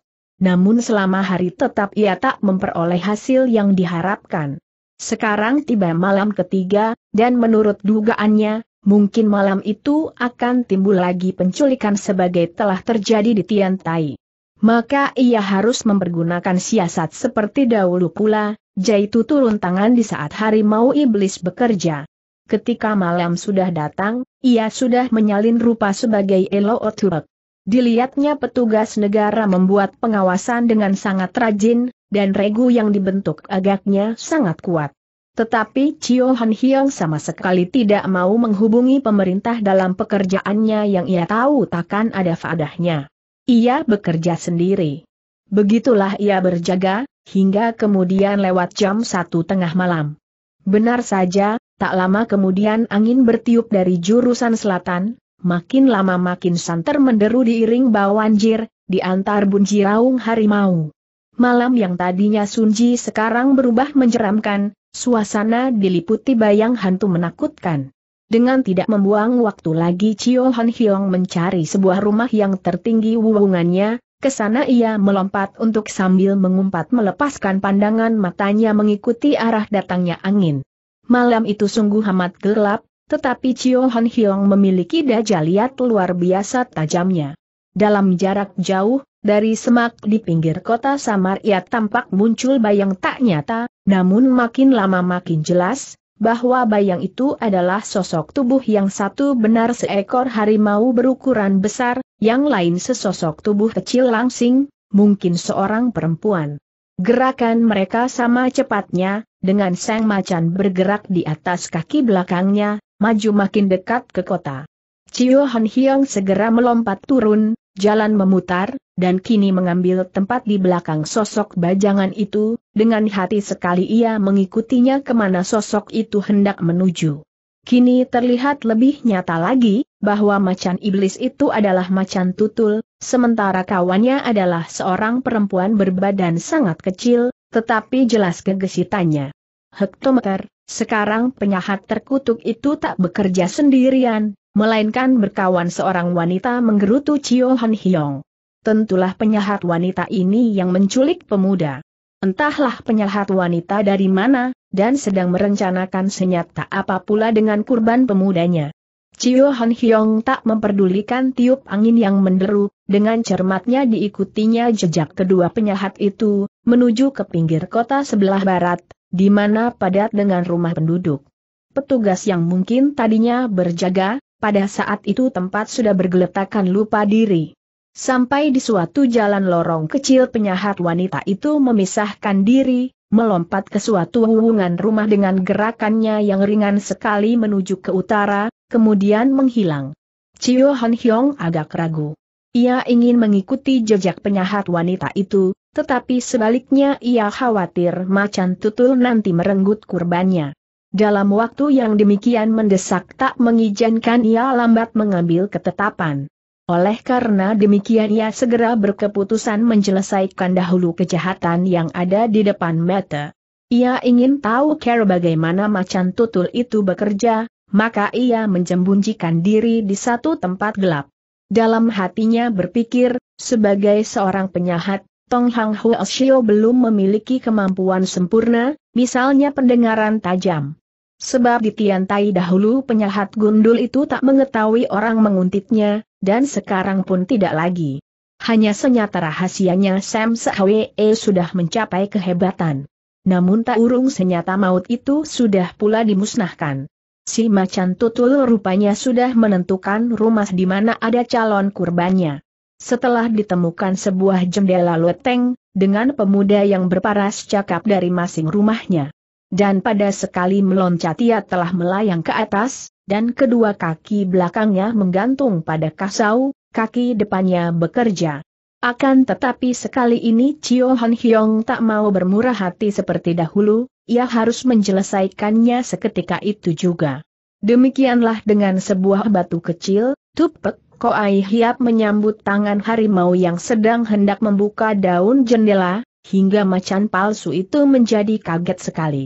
Namun selama hari tetap ia tak memperoleh hasil yang diharapkan. Sekarang tiba malam ketiga, dan menurut dugaannya, mungkin malam itu akan timbul lagi penculikan sebagai telah terjadi di Tiantai. Maka ia harus mempergunakan siasat seperti dahulu pula, yaitu turun tangan di saat harimau iblis bekerja. Ketika malam sudah datang, ia sudah menyalin rupa sebagai Elo Oturek. Dilihatnya petugas negara membuat pengawasan dengan sangat rajin, dan regu yang dibentuk agaknya sangat kuat. Tetapi Chio Han Hiong sama sekali tidak mau menghubungi pemerintah dalam pekerjaannya yang ia tahu takkan ada faedahnya. Ia bekerja sendiri. Begitulah ia berjaga, hingga kemudian lewat jam 1:30 malam. Benar saja, tak lama kemudian angin bertiup dari jurusan selatan, makin lama makin santer menderu diiring bau banjir, diantar bunyi raung harimau. Malam yang tadinya sunyi sekarang berubah menyeramkan. Suasana diliputi bayang hantu menakutkan. Dengan tidak membuang waktu lagi Chio Han Hiong mencari sebuah rumah yang tertinggi wuwungannya, ke sana ia melompat untuk sambil mengumpat melepaskan pandangan matanya mengikuti arah datangnya angin. Malam itu sungguh amat gelap, tetapi Chio Han Hiong memiliki daya lihat luar biasa tajamnya. Dalam jarak jauh, dari semak di pinggir kota samar ia tampak muncul bayang tak nyata, namun makin lama makin jelas, bahwa bayang itu adalah sosok tubuh yang satu benar seekor harimau berukuran besar, yang lain sesosok tubuh kecil langsing, mungkin seorang perempuan. Gerakan mereka sama cepatnya, dengan sang macan bergerak di atas kaki belakangnya, maju makin dekat ke kota. Chio Han Hiong segera melompat turun, jalan memutar, dan kini mengambil tempat di belakang sosok bajangan itu, dengan hati sekali ia mengikutinya kemana sosok itu hendak menuju. Kini terlihat lebih nyata lagi, bahwa macan iblis itu adalah macan tutul, sementara kawannya adalah seorang perempuan berbadan sangat kecil, tetapi jelas kegesitannya. Hektometer, sekarang penyahat terkutuk itu tak bekerja sendirian, melainkan berkawan seorang wanita menggerutu Chio Han Hiong. Tentulah penyahat wanita ini yang menculik pemuda. Entahlah penyahat wanita dari mana, dan sedang merencanakan senyata apa pula dengan kurban pemudanya. Chio Han Hiong tak memperdulikan tiup angin yang menderu, dengan cermatnya diikutinya jejak kedua penyahat itu, menuju ke pinggir kota sebelah barat, di mana padat dengan rumah penduduk. Petugas yang mungkin tadinya berjaga, pada saat itu tempat sudah bergeletakan lupa diri. Sampai di suatu jalan lorong kecil penyahat wanita itu memisahkan diri, melompat ke suatu wuwungan rumah dengan gerakannya yang ringan sekali menuju ke utara, kemudian menghilang. Chio Han Hiong agak ragu. Ia ingin mengikuti jejak penyahat wanita itu, tetapi sebaliknya ia khawatir macan tutul nanti merenggut kurbannya. Dalam waktu yang demikian mendesak tak mengizinkan ia lambat mengambil ketetapan. Oleh karena demikian ia segera berkeputusan menyelesaikan dahulu kejahatan yang ada di depan mata. Ia ingin tahu cara bagaimana macan tutul itu bekerja, maka ia menjembunjikan diri di satu tempat gelap. Dalam hatinya berpikir, sebagai seorang penyahat, Tong Hang Huo Shio belum memiliki kemampuan sempurna, misalnya pendengaran tajam. Sebab di Tian Tai dahulu penyahat gundul itu tak mengetahui orang menguntitnya, dan sekarang pun tidak lagi. Hanya senyata rahasianya Sam Sahwe sudah mencapai kehebatan. Namun tak urung senyata maut itu sudah pula dimusnahkan. Si macan tutul rupanya sudah menentukan rumah di mana ada calon kurbannya. Setelah ditemukan sebuah jendela loteng, dengan pemuda yang berparas cakap dari masing rumahnya. Dan pada sekali meloncat ia telah melayang ke atas, dan kedua kaki belakangnya menggantung pada kasau, kaki depannya bekerja. Akan tetapi sekali ini Chio Han Hiong tak mau bermurah hati seperti dahulu, ia harus menyelesaikannya seketika itu juga. Demikianlah dengan sebuah batu kecil, tupek. Koai Hiap menyambut tangan harimau yang sedang hendak membuka daun jendela, hingga macan palsu itu menjadi kaget sekali.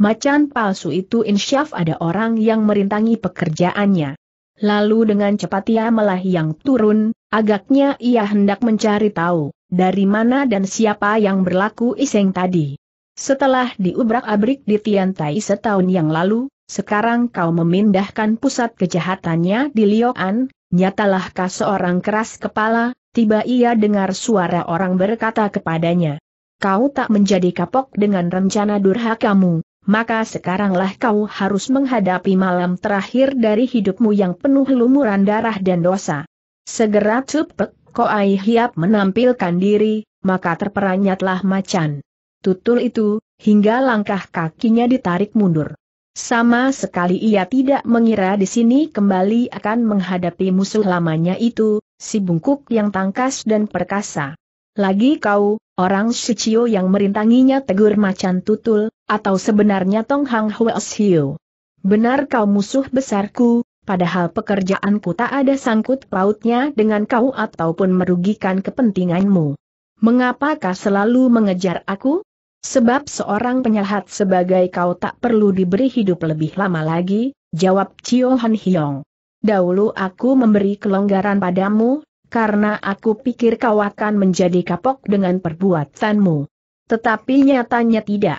Macan palsu itu insyaf ada orang yang merintangi pekerjaannya. Lalu dengan cepat ia melayang turun, agaknya ia hendak mencari tahu, dari mana dan siapa yang berlaku iseng tadi. Setelah diubrak-abrik di Tian Tai setahun yang lalu, sekarang kau memindahkan pusat kejahatannya di Lioan. Nyatalah kau seorang keras kepala, tiba ia dengar suara orang berkata kepadanya. Kau tak menjadi kapok dengan rencana durhakamu, maka sekaranglah kau harus menghadapi malam terakhir dari hidupmu yang penuh lumuran darah dan dosa. Segera Tupek Koai Hiap menampilkan diri, maka terperanyatlah macan tutul itu, hingga langkah kakinya ditarik mundur. Sama sekali ia tidak mengira di sini kembali akan menghadapi musuh lamanya itu, si bungkuk yang tangkas dan perkasa. Lagi kau, orang Shichio yang merintanginya, tegur macan tutul, atau sebenarnya Tong Hang Hwasio. Benar kau musuh besarku, padahal pekerjaanku tak ada sangkut pautnya dengan kau ataupun merugikan kepentinganmu. Mengapakah selalu mengejar aku? Sebab seorang penjahat sebagai kau tak perlu diberi hidup lebih lama lagi, jawab Cio Han Hiong. Dahulu aku memberi kelonggaran padamu, karena aku pikir kau akan menjadi kapok dengan perbuatanmu. Tetapi nyatanya tidak.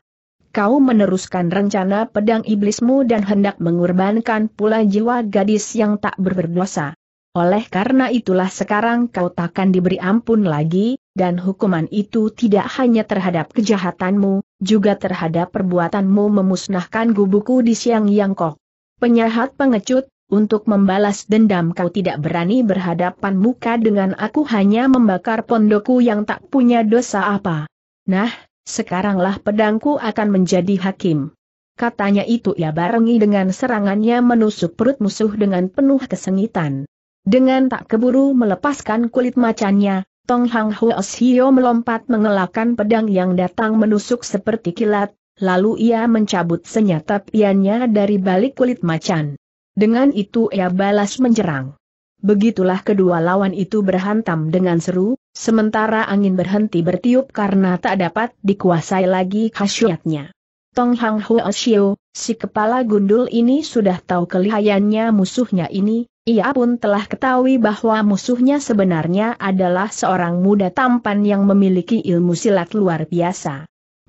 Kau meneruskan rencana pedang iblismu dan hendak mengorbankan pula jiwa gadis yang tak berdosa. Oleh karena itulah sekarang kau takkan diberi ampun lagi, dan hukuman itu tidak hanya terhadap kejahatanmu, juga terhadap perbuatanmu memusnahkan gubuku di Siang Yangkok. Penjahat pengecut, untuk membalas dendam kau tidak berani berhadapan muka dengan aku, hanya membakar pondokku yang tak punya dosa apa. Nah, sekaranglah pedangku akan menjadi hakim. Katanya itu ia barengi dengan serangannya menusuk perut musuh dengan penuh kesengitan. Dengan tak keburu melepaskan kulit macannya, Tong Hang Hwasio melompat mengelakkan pedang yang datang menusuk seperti kilat, lalu ia mencabut senjata piannya dari balik kulit macan. Dengan itu ia balas menjerang. Begitulah kedua lawan itu berhantam dengan seru, sementara angin berhenti bertiup karena tak dapat dikuasai lagi khasiatnya. Tong Hang Hwasio, si kepala gundul ini sudah tahu kelihayannya musuhnya ini, ia pun telah ketahui bahwa musuhnya sebenarnya adalah seorang muda tampan yang memiliki ilmu silat luar biasa.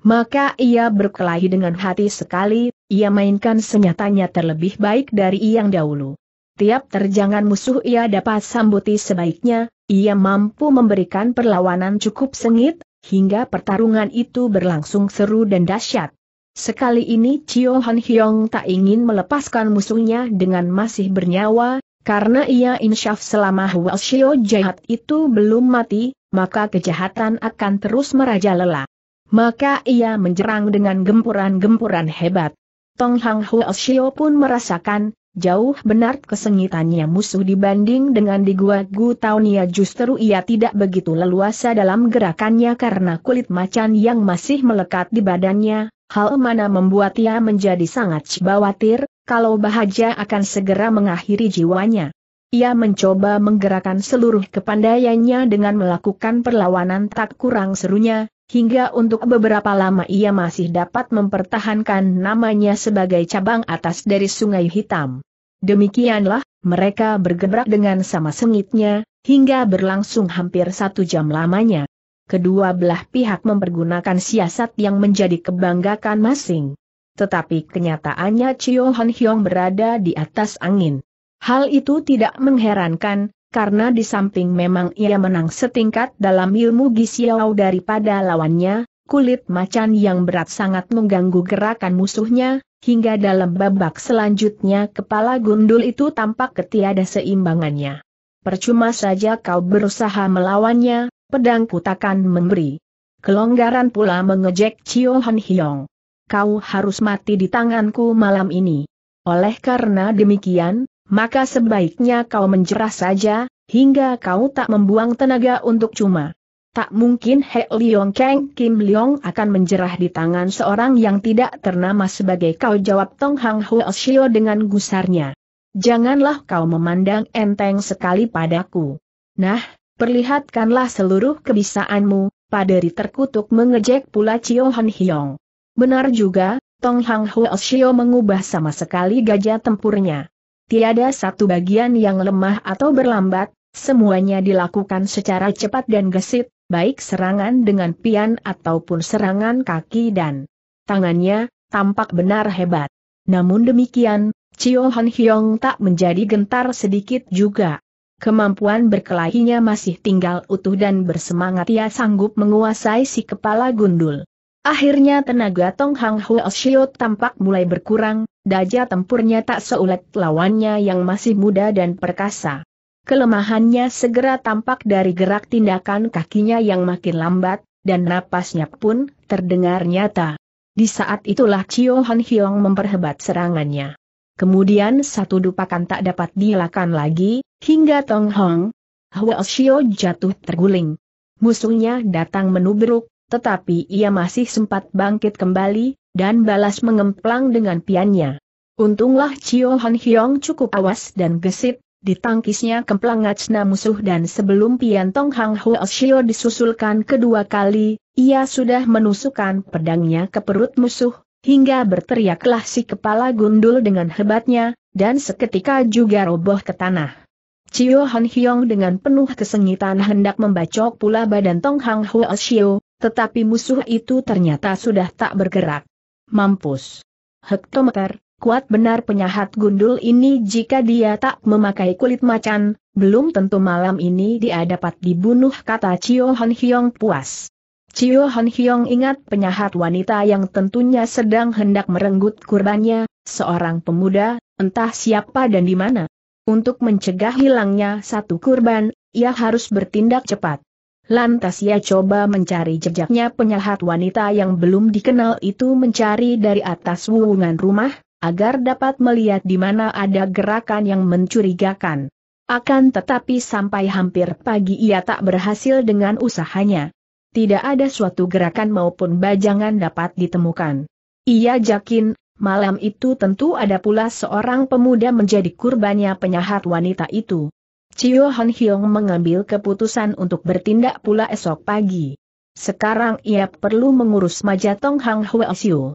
Maka ia berkelahi dengan hati sekali, ia mainkan senjatanya terlebih baik dari yang dahulu. Tiap terjangan musuh ia dapat sambuti sebaiknya, ia mampu memberikan perlawanan cukup sengit, hingga pertarungan itu berlangsung seru dan dahsyat. Sekali ini Cio Han Hiong tak ingin melepaskan musuhnya dengan masih bernyawa, karena ia insyaf selama Hwasio jahat itu belum mati, maka kejahatan akan terus merajalela. Maka ia menjerang dengan gempuran-gempuran hebat. Tong Hang Hwasio pun merasakan, jauh benar kesengitannya musuh dibanding dengan di Gua Gu Taunia, justru ia tidak begitu leluasa dalam gerakannya karena kulit macan yang masih melekat di badannya, hal mana membuat ia menjadi sangat khawatir, kalau bahaya akan segera mengakhiri jiwanya. Ia mencoba menggerakkan seluruh kepandaiannya dengan melakukan perlawanan tak kurang serunya, hingga untuk beberapa lama ia masih dapat mempertahankan namanya sebagai cabang atas dari Sungai Hitam. Demikianlah, mereka bergebrak dengan sama sengitnya, hingga berlangsung hampir 1 jam lamanya. Kedua belah pihak mempergunakan siasat yang menjadi kebanggaan masing. Tetapi kenyataannya Cio Han Hiong berada di atas angin. Hal itu tidak mengherankan, karena di samping memang ia menang setingkat dalam ilmu Gisiau daripada lawannya, kulit macan yang berat sangat mengganggu gerakan musuhnya, hingga dalam babak selanjutnya kepala gundul itu tampak ketiada seimbangannya. Percuma saja kau berusaha melawannya, pedangku takkan memberi kelonggaran pula, mengejek Cio Han Hiong. Kau harus mati di tanganku malam ini. Oleh karena demikian, maka sebaiknya kau menjerah saja, hingga kau tak membuang tenaga untuk cuma. Tak mungkin He Liong Kang Kim Liong akan menjerah di tangan seorang yang tidak ternama sebagai kau, jawab Tong Hang Hwasio dengan gusarnya. Janganlah kau memandang enteng sekali padaku. Nah, perlihatkanlah seluruh kebisaanmu, paderi terkutuk, mengejek pula Cio Han Hiong. Benar juga, Tong Hang Hwasio mengubah sama sekali gajah tempurnya. Tiada satu bagian yang lemah atau berlambat, semuanya dilakukan secara cepat dan gesit, baik serangan dengan pian ataupun serangan kaki dan tangannya, tampak benar hebat. Namun demikian, Cio Han Hiong tak menjadi gentar sedikit juga. Kemampuan berkelahinya masih tinggal utuh dan bersemangat ia sanggup menguasai si kepala gundul. Akhirnya tenaga Tong Hang Hwasio tampak mulai berkurang, daya tempurnya tak seulet lawannya yang masih muda dan perkasa. Kelemahannya segera tampak dari gerak tindakan kakinya yang makin lambat, dan napasnya pun terdengar nyata. Di saat itulah Cio Han Hiong memperhebat serangannya. Kemudian satu dupakan tak dapat dielakkan lagi, hingga Tong Hong Hwa Shio jatuh terguling. Musuhnya datang menubruk, tetapi ia masih sempat bangkit kembali, dan balas mengemplang dengan piannya. Untunglah Cio Han Hiong cukup awas dan gesit, ditangkisnya kemplang ngacna musuh dan sebelum pian Tong Hang Hwa Shio disusulkan kedua kali, ia sudah menusukkan pedangnya ke perut musuh, hingga berteriaklah si kepala gundul dengan hebatnya, dan seketika juga roboh ke tanah. Cio Han Hiong dengan penuh kesengitan hendak membacok pula badan Tong Hang Hwa Shio, tetapi musuh itu ternyata sudah tak bergerak. Mampus! Hektometer! Kuat benar penyahat gundul ini, jika dia tak memakai kulit macan, belum tentu malam ini dia dapat dibunuh, kata Cio Han Hiong puas. Cio Han Hiong ingat penyahat wanita yang tentunya sedang hendak merenggut kurbannya, seorang pemuda, entah siapa dan di mana. Untuk mencegah hilangnya satu kurban, ia harus bertindak cepat. Lantas ia coba mencari jejaknya penyahat wanita yang belum dikenal itu, mencari dari atas wuwungan rumah, agar dapat melihat di mana ada gerakan yang mencurigakan. Akan tetapi sampai hampir pagi ia tak berhasil dengan usahanya. Tidak ada suatu gerakan maupun bajangan dapat ditemukan. Ia yakin, malam itu tentu ada pula seorang pemuda menjadi kurbannya penyahat wanita itu. Cio Han Hiong mengambil keputusan untuk bertindak pula esok pagi. Sekarang ia perlu mengurus maja Tong Hang Hwa Shio.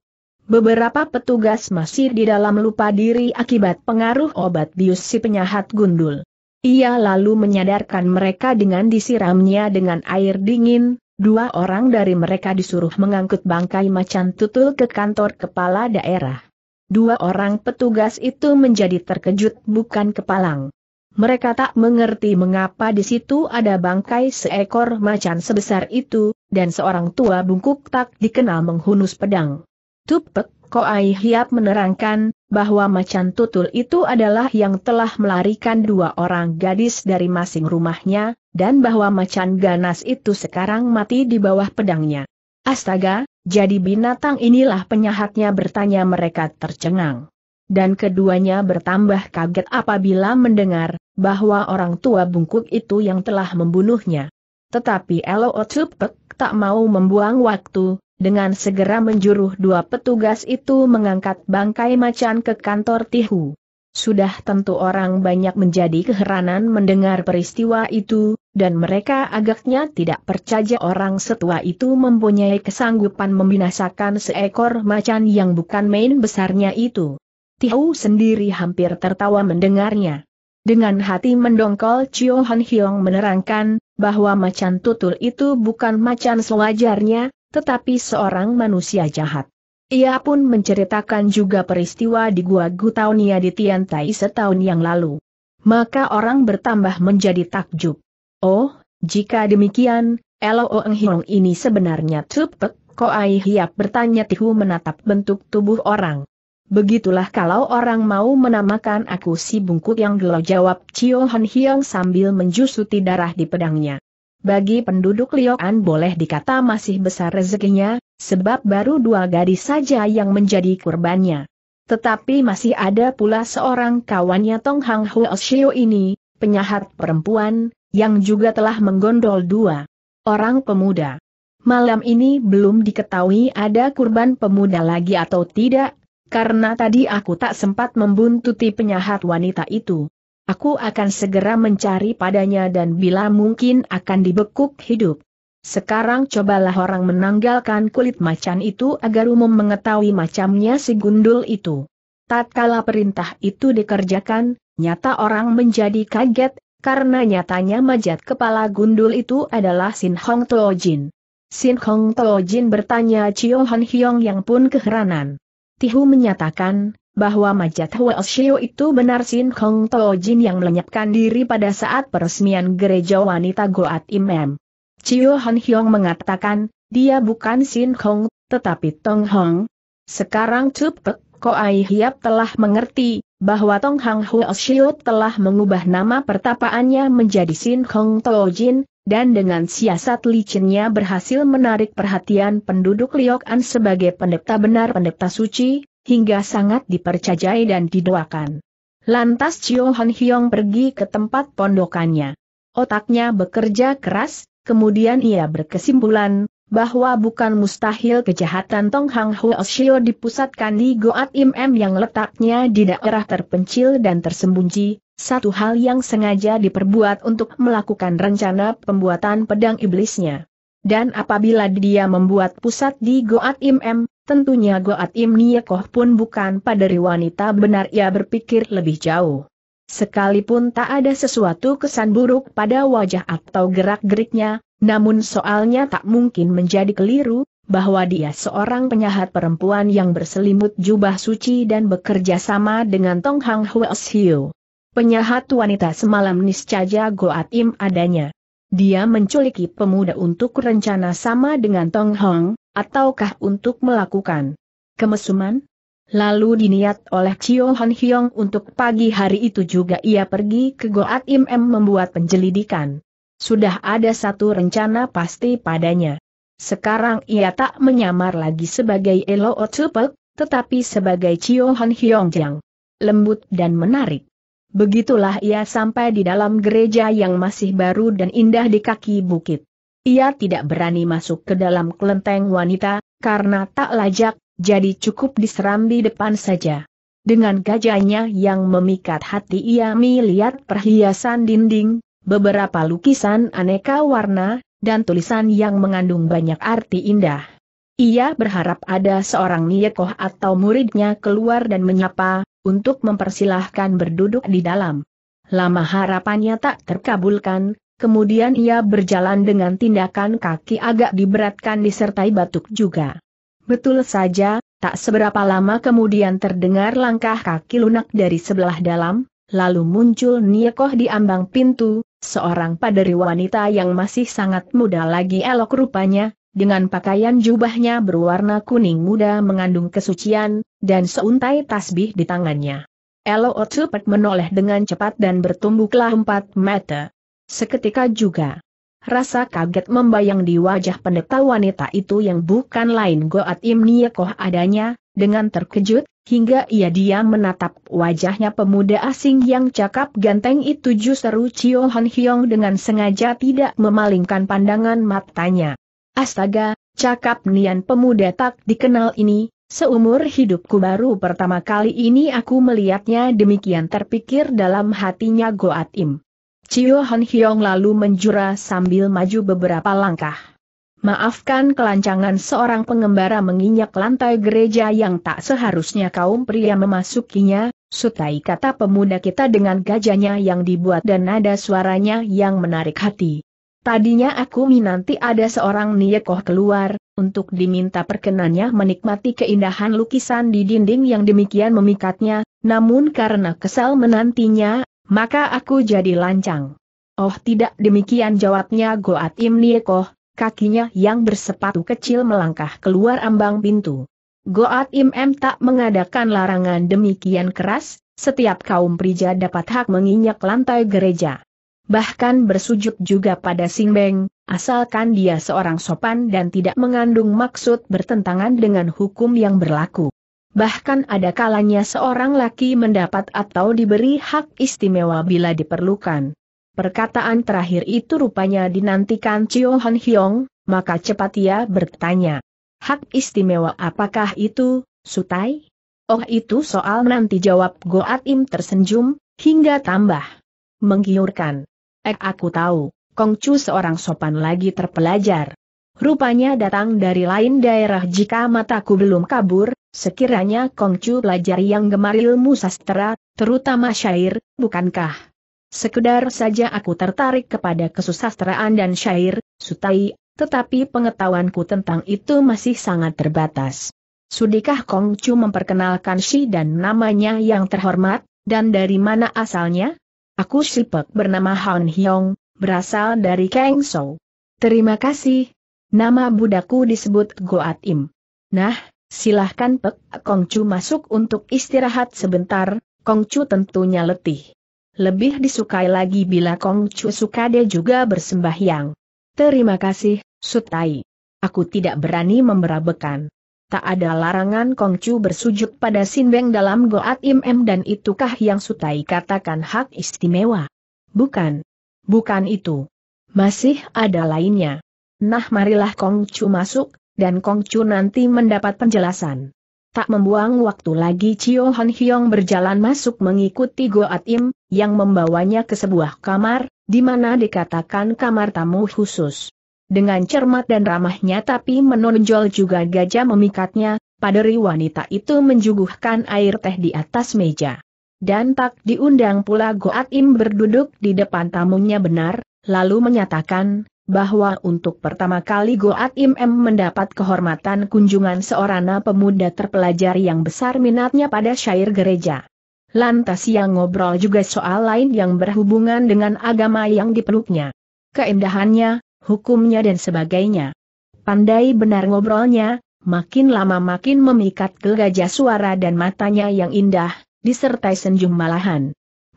Beberapa petugas masih di dalam lupa diri akibat pengaruh obat bius si penyahat gundul. Ia lalu menyadarkan mereka dengan disiramnya dengan air dingin. Dua orang dari mereka disuruh mengangkut bangkai macan tutul ke kantor kepala daerah. Dua orang petugas itu menjadi terkejut bukan kepalang. Mereka tak mengerti mengapa di situ ada bangkai seekor macan sebesar itu, dan seorang tua bungkuk tak dikenal menghunus pedang. Tupek Koai Hiap menerangkan bahwa macan tutul itu adalah yang telah melarikan dua orang gadis dari masing rumahnya, dan bahwa macan ganas itu sekarang mati di bawah pedangnya. Astaga, jadi binatang inilah penyahatnya, bertanya mereka tercengang. Dan keduanya bertambah kaget apabila mendengar bahwa orang tua bungkuk itu yang telah membunuhnya. Tetapi Elo Tupek tak mau membuang waktu. Dengan segera menjuruh dua petugas itu mengangkat bangkai macan ke kantor Tihu. Sudah tentu orang banyak menjadi keheranan mendengar peristiwa itu, dan mereka agaknya tidak percaya orang setua itu mempunyai kesanggupan membinasakan seekor macan yang bukan main besarnya itu. Tihu sendiri hampir tertawa mendengarnya. Dengan hati mendongkol Cio Han Hiong menerangkan bahwa macan tutul itu bukan macan sewajarnya, tetapi seorang manusia jahat. Ia pun menceritakan juga peristiwa di Gua Gutaunia di Tiantai setahun yang lalu. Maka orang bertambah menjadi takjub. Oh, jika demikian, Elo Ong Hiong ini sebenarnya Tupek Koai Hiap, bertanya Tihu menatap bentuk tubuh orang. Begitulah kalau orang mau menamakan aku si bungkuk yang gelo, jawab Cio Han Hiong sambil menjusuti darah di pedangnya. Bagi penduduk Lioan boleh dikata masih besar rezekinya, sebab baru dua gadis saja yang menjadi kurbannya. Tetapi masih ada pula seorang kawannya Tong Hang Hwa Shio ini, penyahat perempuan, yang juga telah menggondol dua orang pemuda. Malam ini belum diketahui ada kurban pemuda lagi atau tidak, karena tadi aku tak sempat membuntuti penyahat wanita itu. Aku akan segera mencari padanya dan bila mungkin akan dibekuk hidup. Sekarang cobalah orang menanggalkan kulit macan itu agar umum mengetahui macamnya si gundul itu. Tatkala perintah itu dikerjakan, nyata orang menjadi kaget, karena nyatanya majat kepala gundul itu adalah Sin Hong Tojin. Sin Hong Tojin, bertanya Cio Han Hiong yang pun keheranan. Tihu menyatakan bahwa majat Hwa Shio itu benar Sin Hong Tojin yang melenyapkan diri pada saat peresmian gereja wanita Goat Imam. Cio Han Hiong mengatakan, dia bukan Sin Hong, tetapi Tong Hong. Sekarang Tupek Koai Hiap telah mengerti bahwa Tong Hang Huo Shiut telah mengubah nama pertapaannya menjadi Sin Hong Tao Jin, dan dengan siasat licinnya berhasil menarik perhatian penduduk Liok An sebagai pendeta benar pendeta suci, hingga sangat dipercayai dan didoakan. Lantas Chio Han Hyong pergi ke tempat pondokannya. Otaknya bekerja keras, kemudian ia berkesimpulan bahwa bukan mustahil kejahatan Tong Hang Huo Shio dipusatkan di Goat Im Em yang letaknya di daerah terpencil dan tersembunyi, satu hal yang sengaja diperbuat untuk melakukan rencana pembuatan pedang iblisnya. Dan apabila dia membuat pusat di Goat Im Em, tentunya Goat Im Niekoh pun bukan paderi wanita benar. Ia berpikir lebih jauh. Sekalipun tak ada sesuatu kesan buruk pada wajah atau gerak-geriknya, namun soalnya tak mungkin menjadi keliru, bahwa dia seorang penjahat perempuan yang berselimut jubah suci dan bekerja sama dengan Tong Hang Huo Shio. Penjahat wanita semalam niscaya Goat Im adanya. Dia menculiki pemuda untuk rencana sama dengan Tong Hang, ataukah untuk melakukan kemesuman? Lalu diniat oleh Chio Han Hyong untuk pagi hari itu juga ia pergi ke Goat Im Em membuat penyelidikan. Sudah ada satu rencana pasti padanya. Sekarang ia tak menyamar lagi sebagai Elo Otsupek, tetapi sebagai Chio Han Hyong Jang. Lembut dan menarik. Begitulah ia sampai di dalam gereja yang masih baru dan indah di kaki bukit. Ia tidak berani masuk ke dalam kelenteng wanita, karena tak lajak, jadi cukup diserambi depan saja. Dengan gajahnya yang memikat hati ia melihat perhiasan dinding, beberapa lukisan aneka warna, dan tulisan yang mengandung banyak arti indah. Ia berharap ada seorang niekoh atau muridnya keluar dan menyapa, untuk mempersilahkan berduduk di dalam. Lama harapannya tak terkabulkan, kemudian ia berjalan dengan tindakan kaki agak diberatkan disertai batuk juga. Betul saja, tak seberapa lama kemudian terdengar langkah kaki lunak dari sebelah dalam, lalu muncul niekoh di ambang pintu. Seorang paderi wanita yang masih sangat muda lagi elok rupanya, dengan pakaian jubahnya berwarna kuning muda mengandung kesucian, dan seuntai tasbih di tangannya. Elo Otsupek menoleh dengan cepat dan bertumbuklah 4 meter. Seketika juga, rasa kaget membayang di wajah pendeta wanita itu yang bukan lain Goat Im Niekoh adanya. Dengan terkejut, hingga ia diam menatap wajahnya pemuda asing yang cakap ganteng itu. Justru Chio Han Hyong dengan sengaja tidak memalingkan pandangan matanya. Astaga, cakap nian pemuda tak dikenal ini, seumur hidupku baru pertama kali ini aku melihatnya, demikian terpikir dalam hatinya Goat Im. Chio Han Hyong lalu menjura sambil maju beberapa langkah. Maafkan kelancangan, seorang pengembara menginjak lantai gereja yang tak seharusnya kaum pria memasukinya, sutai kata pemuda kita dengan gajahnya yang dibuat dan nada suaranya yang menarik hati. Tadinya aku minanti ada seorang niekoh keluar, untuk diminta perkenannya menikmati keindahan lukisan di dinding yang demikian memikatnya, namun karena kesal menantinya, maka aku jadi lancang. Oh tidak demikian, jawabnya Goat Im Niekoh. Kakinya yang bersepatu kecil melangkah keluar ambang pintu. Goat Im Em tak mengadakan larangan demikian keras, setiap kaum pria dapat hak menginjak lantai gereja. Bahkan bersujud juga pada Singbeng, asalkan dia seorang sopan dan tidak mengandung maksud bertentangan dengan hukum yang berlaku. Bahkan ada kalanya seorang laki mendapat atau diberi hak istimewa bila diperlukan. Perkataan terakhir itu rupanya dinantikan Chio Han Hyong, maka cepat ia bertanya. Hak istimewa apakah itu, Sutai? Oh itu soal nanti, jawab Goat Im tersenyum, hingga tambah menggiurkan. Aku tahu, Kongcu seorang sopan lagi terpelajar. Rupanya datang dari lain daerah. Jika mataku belum kabur, sekiranya Kongcu pelajar yang gemar ilmu sastra, terutama syair, bukankah? Sekedar saja aku tertarik kepada kesusastraan dan syair, Sutai, tetapi pengetahuanku tentang itu masih sangat terbatas. Sudikah Kongcu memperkenalkan si dan namanya yang terhormat, dan dari mana asalnya? Aku Sipek bernama Han Hyong, berasal dari Kang Shou. Terima kasih. Nama budakku disebut Goat Im. Nah, silahkan Pek Kongcu masuk untuk istirahat sebentar, Kongcu tentunya letih. Lebih disukai lagi bila Kongcu Sukade juga bersembahyang. Terima kasih, Sutai. Aku tidak berani memberabekan. Tak ada larangan Kongcu bersujud pada Sinbeng dalam Goat Im Em, dan itukah yang Sutai katakan hak istimewa? Bukan. Bukan itu. Masih ada lainnya. Nah, marilah Kongcu masuk, dan Kongcu nanti mendapat penjelasan. Tak membuang waktu lagi, Cio Han Hyong berjalan masuk mengikuti Goat Im, yang membawanya ke sebuah kamar, di mana dikatakan kamar tamu khusus. Dengan cermat dan ramahnya tapi menonjol juga gajah memikatnya, paderi wanita itu menjuguhkan air teh di atas meja. Dan tak diundang pula Goat Im berduduk di depan tamunya benar, lalu menyatakan bahwa untuk pertama kali Goat Im Em mendapat kehormatan kunjungan seorang pemuda terpelajar yang besar minatnya pada syair gereja. Lantas ia ngobrol juga soal lain yang berhubungan dengan agama yang dipeluknya, keindahannya, hukumnya dan sebagainya. Pandai benar ngobrolnya, makin lama makin memikat ke gajah suara dan matanya yang indah, disertai senyum malahan.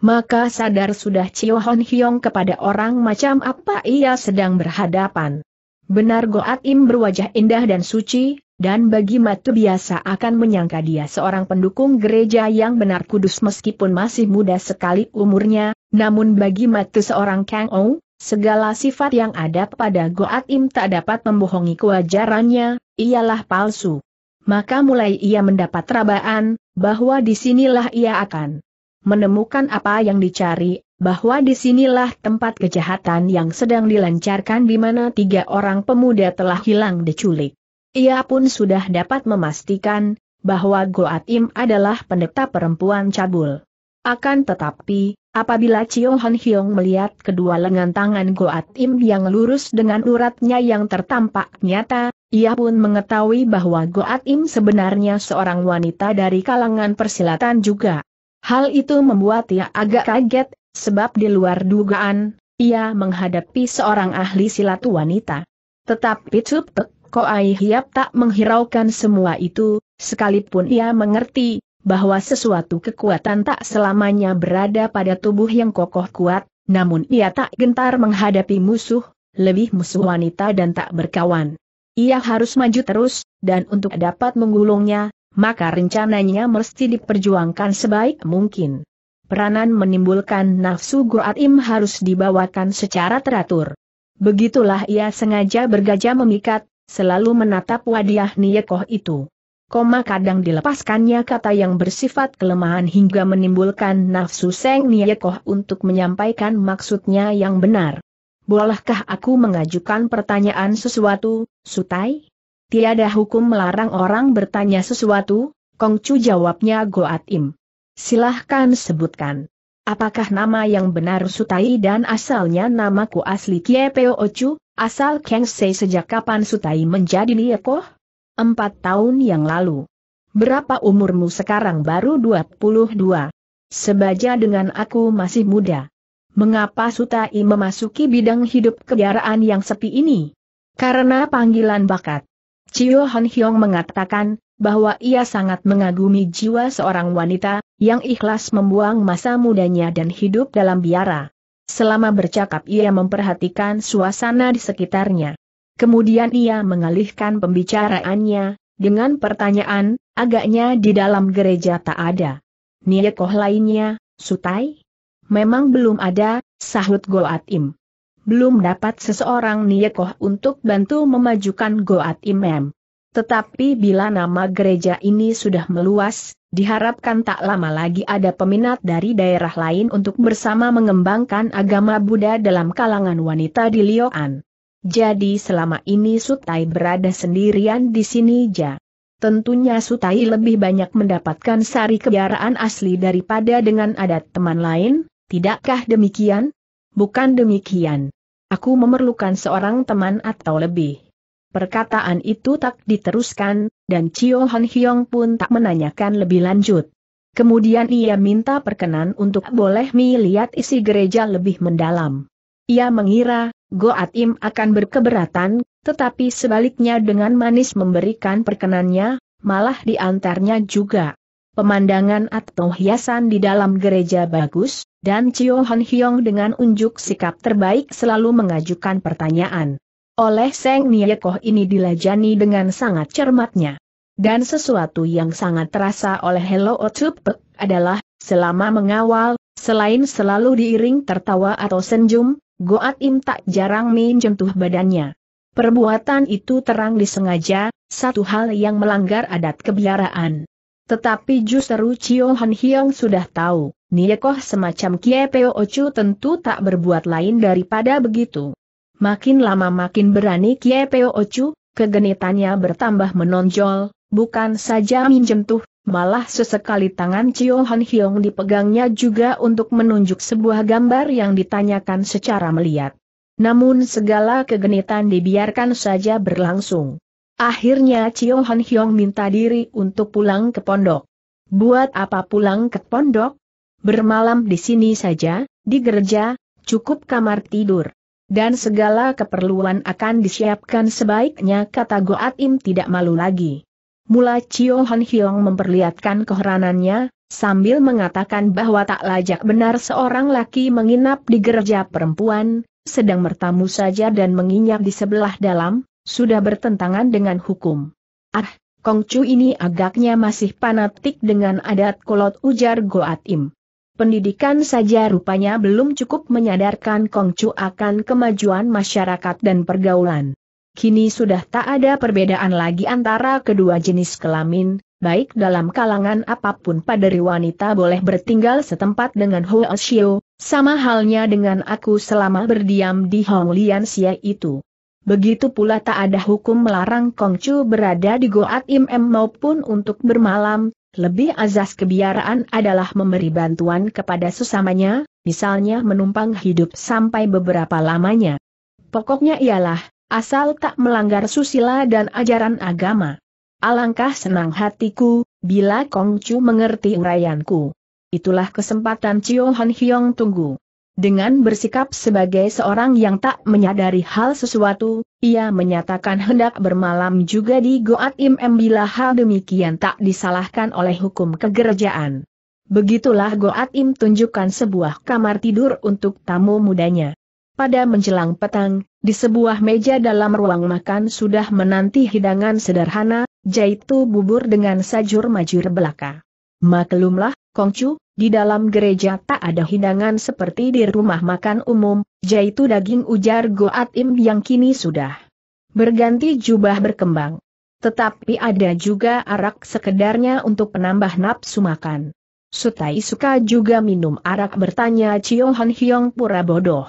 Maka sadar sudah Cio Hon Hyong kepada orang macam apa ia sedang berhadapan. Benar Goat Im berwajah indah dan suci, dan bagi mata biasa akan menyangka dia seorang pendukung gereja yang benar kudus meskipun masih muda sekali umurnya, namun bagi mata seorang Kang Ou, segala sifat yang ada pada Goat Im tak dapat membohongi kewajarannya, ialah palsu. Maka mulai ia mendapat rabaan, bahwa disinilah ia akan menemukan apa yang dicari, bahwa disinilah tempat kejahatan yang sedang dilancarkan di mana tiga orang pemuda telah hilang diculik. Ia pun sudah dapat memastikan bahwa Goat Im adalah pendeta perempuan cabul. Akan tetapi, apabila Cio Han Hyong melihat kedua lengan tangan Goat Im yang lurus dengan uratnya yang tertampak nyata, ia pun mengetahui bahwa Goat Im sebenarnya seorang wanita dari kalangan persilatan juga. Hal itu membuat ia agak kaget, sebab di luar dugaan, ia menghadapi seorang ahli silat wanita. Tetapi Cup Tek Koai Hiap tak menghiraukan semua itu, sekalipun ia mengerti bahwa sesuatu kekuatan tak selamanya berada pada tubuh yang kokoh kuat, namun ia tak gentar menghadapi musuh, lebih musuh wanita dan tak berkawan. Ia harus maju terus, dan untuk dapat menggulungnya, maka rencananya mesti diperjuangkan sebaik mungkin. Peranan menimbulkan nafsu Goat Im harus dibawakan secara teratur. Begitulah ia sengaja bergajah memikat, selalu menatap wadiah Niekoh itu. Koma kadang dilepaskannya kata yang bersifat kelemahan hingga menimbulkan nafsu Seng Niekoh untuk menyampaikan maksudnya yang benar. Bolehkah aku mengajukan pertanyaan sesuatu, Sutai? Tiada hukum melarang orang bertanya sesuatu, Kongcu jawabnya Goat Im. Silahkan sebutkan. Apakah nama yang benar Sutai dan asalnya? Namaku asli Kiepeo Ocu, asal Kengsei. Sejak kapan Sutai menjadi Niekoh? 4 tahun yang lalu. Berapa umurmu sekarang? Baru 22. Sebaja dengan aku masih muda. Mengapa Sutai memasuki bidang hidup kebiaraan yang sepi ini? Karena panggilan bakat. Cio Han Hyong mengatakan bahwa ia sangat mengagumi jiwa seorang wanita yang ikhlas membuang masa mudanya dan hidup dalam biara. Selama bercakap ia memperhatikan suasana di sekitarnya. Kemudian ia mengalihkan pembicaraannya dengan pertanyaan, agaknya di dalam gereja tak ada Niekoh lainnya, Sutai? Memang belum ada, sahut Goat Im. Belum dapat seseorang Niekoh untuk bantu memajukan Goat Im Em. Tetapi bila nama gereja ini sudah meluas, diharapkan tak lama lagi ada peminat dari daerah lain untuk bersama mengembangkan agama Buddha dalam kalangan wanita di Lioan. Jadi selama ini Sutai berada sendirian di sini ja. Tentunya Sutai lebih banyak mendapatkan sari kebiaraan asli daripada dengan adat teman lain, tidakkah demikian? Bukan demikian. Aku memerlukan seorang teman atau lebih. Perkataan itu tak diteruskan, dan Cio Han Hyong pun tak menanyakan lebih lanjut. Kemudian ia minta perkenan untuk boleh melihat isi gereja lebih mendalam. Ia mengira Goat Im akan berkeberatan, tetapi sebaliknya dengan manis memberikan perkenannya, malah diantarnya juga. pemandangan atau hiasan di dalam gereja bagus, dan Chio Han Hyong dengan unjuk sikap terbaik selalu mengajukan pertanyaan. Oleh Seng Niekoh ini dilajani dengan sangat cermatnya. Dan sesuatu yang sangat terasa oleh Hello Otsupek adalah, selama mengawal, selain selalu diiring tertawa atau senyum, Goat Im tak jarang menyentuh badannya. Perbuatan itu terang disengaja, satu hal yang melanggar adat kebiaraan. Tetapi justru Chio Han Hyong sudah tahu, Niekoh semacam Kiepeo Ocu tentu tak berbuat lain daripada begitu. Makin lama makin berani Kiepeo Ocu, kegenitannya bertambah menonjol, bukan saja menjentuh, malah sesekali tangan Chio Han Hyong dipegangnya juga untuk menunjuk sebuah gambar yang ditanyakan secara melihat. Namun segala kegenitan dibiarkan saja berlangsung. Akhirnya Chio Han Hyong minta diri untuk pulang ke pondok. Buat apa pulang ke pondok? Bermalam di sini saja, di gereja, cukup kamar tidur. Dan segala keperluan akan disiapkan sebaiknya, kata Goat Im tidak malu lagi. Mula Chio Han Hyong memperlihatkan keheranannya, sambil mengatakan bahwa tak lajak benar seorang laki menginap di gereja perempuan, sedang bertamu saja dan menginap di sebelah dalam, sudah bertentangan dengan hukum. Ah, Kongcu ini agaknya masih fanatik dengan adat kolot, ujar Goat Im. Pendidikan saja rupanya belum cukup menyadarkan Kongcu akan kemajuan masyarakat dan pergaulan. Kini sudah tak ada perbedaan lagi antara kedua jenis kelamin, baik dalam kalangan apapun. Paderi wanita boleh bertinggal setempat dengan Hua Xiao. Sama halnya dengan aku selama berdiam di Honglian Sia itu. Begitu pula tak ada hukum melarang Kongcu berada di Goat Im maupun untuk bermalam. Lebih azas kebiaraan adalah memberi bantuan kepada sesamanya, misalnya menumpang hidup sampai beberapa lamanya. Pokoknya ialah, asal tak melanggar susila dan ajaran agama. Alangkah senang hatiku, bila Kongcu mengerti uraianku. Itulah kesempatan Chio Han Hyong tunggu. Dengan bersikap sebagai seorang yang tak menyadari hal sesuatu, ia menyatakan hendak bermalam juga di Goat Im. Bila hal demikian tak disalahkan oleh hukum kegerejaan. Begitulah Goat Im tunjukkan sebuah kamar tidur untuk tamu mudanya. Pada menjelang petang, di sebuah meja dalam ruang makan sudah menanti hidangan sederhana, yaitu bubur dengan sajur majur belaka. Maklumlah, Kongcu, di dalam gereja tak ada hidangan seperti di rumah makan umum, yaitu daging, ujar Goat Im yang kini sudah berganti jubah berkembang. Tetapi ada juga arak sekedarnya untuk penambah nafsu makan. Sutai suka juga minum arak, bertanya Chio Han Hyong pura bodoh.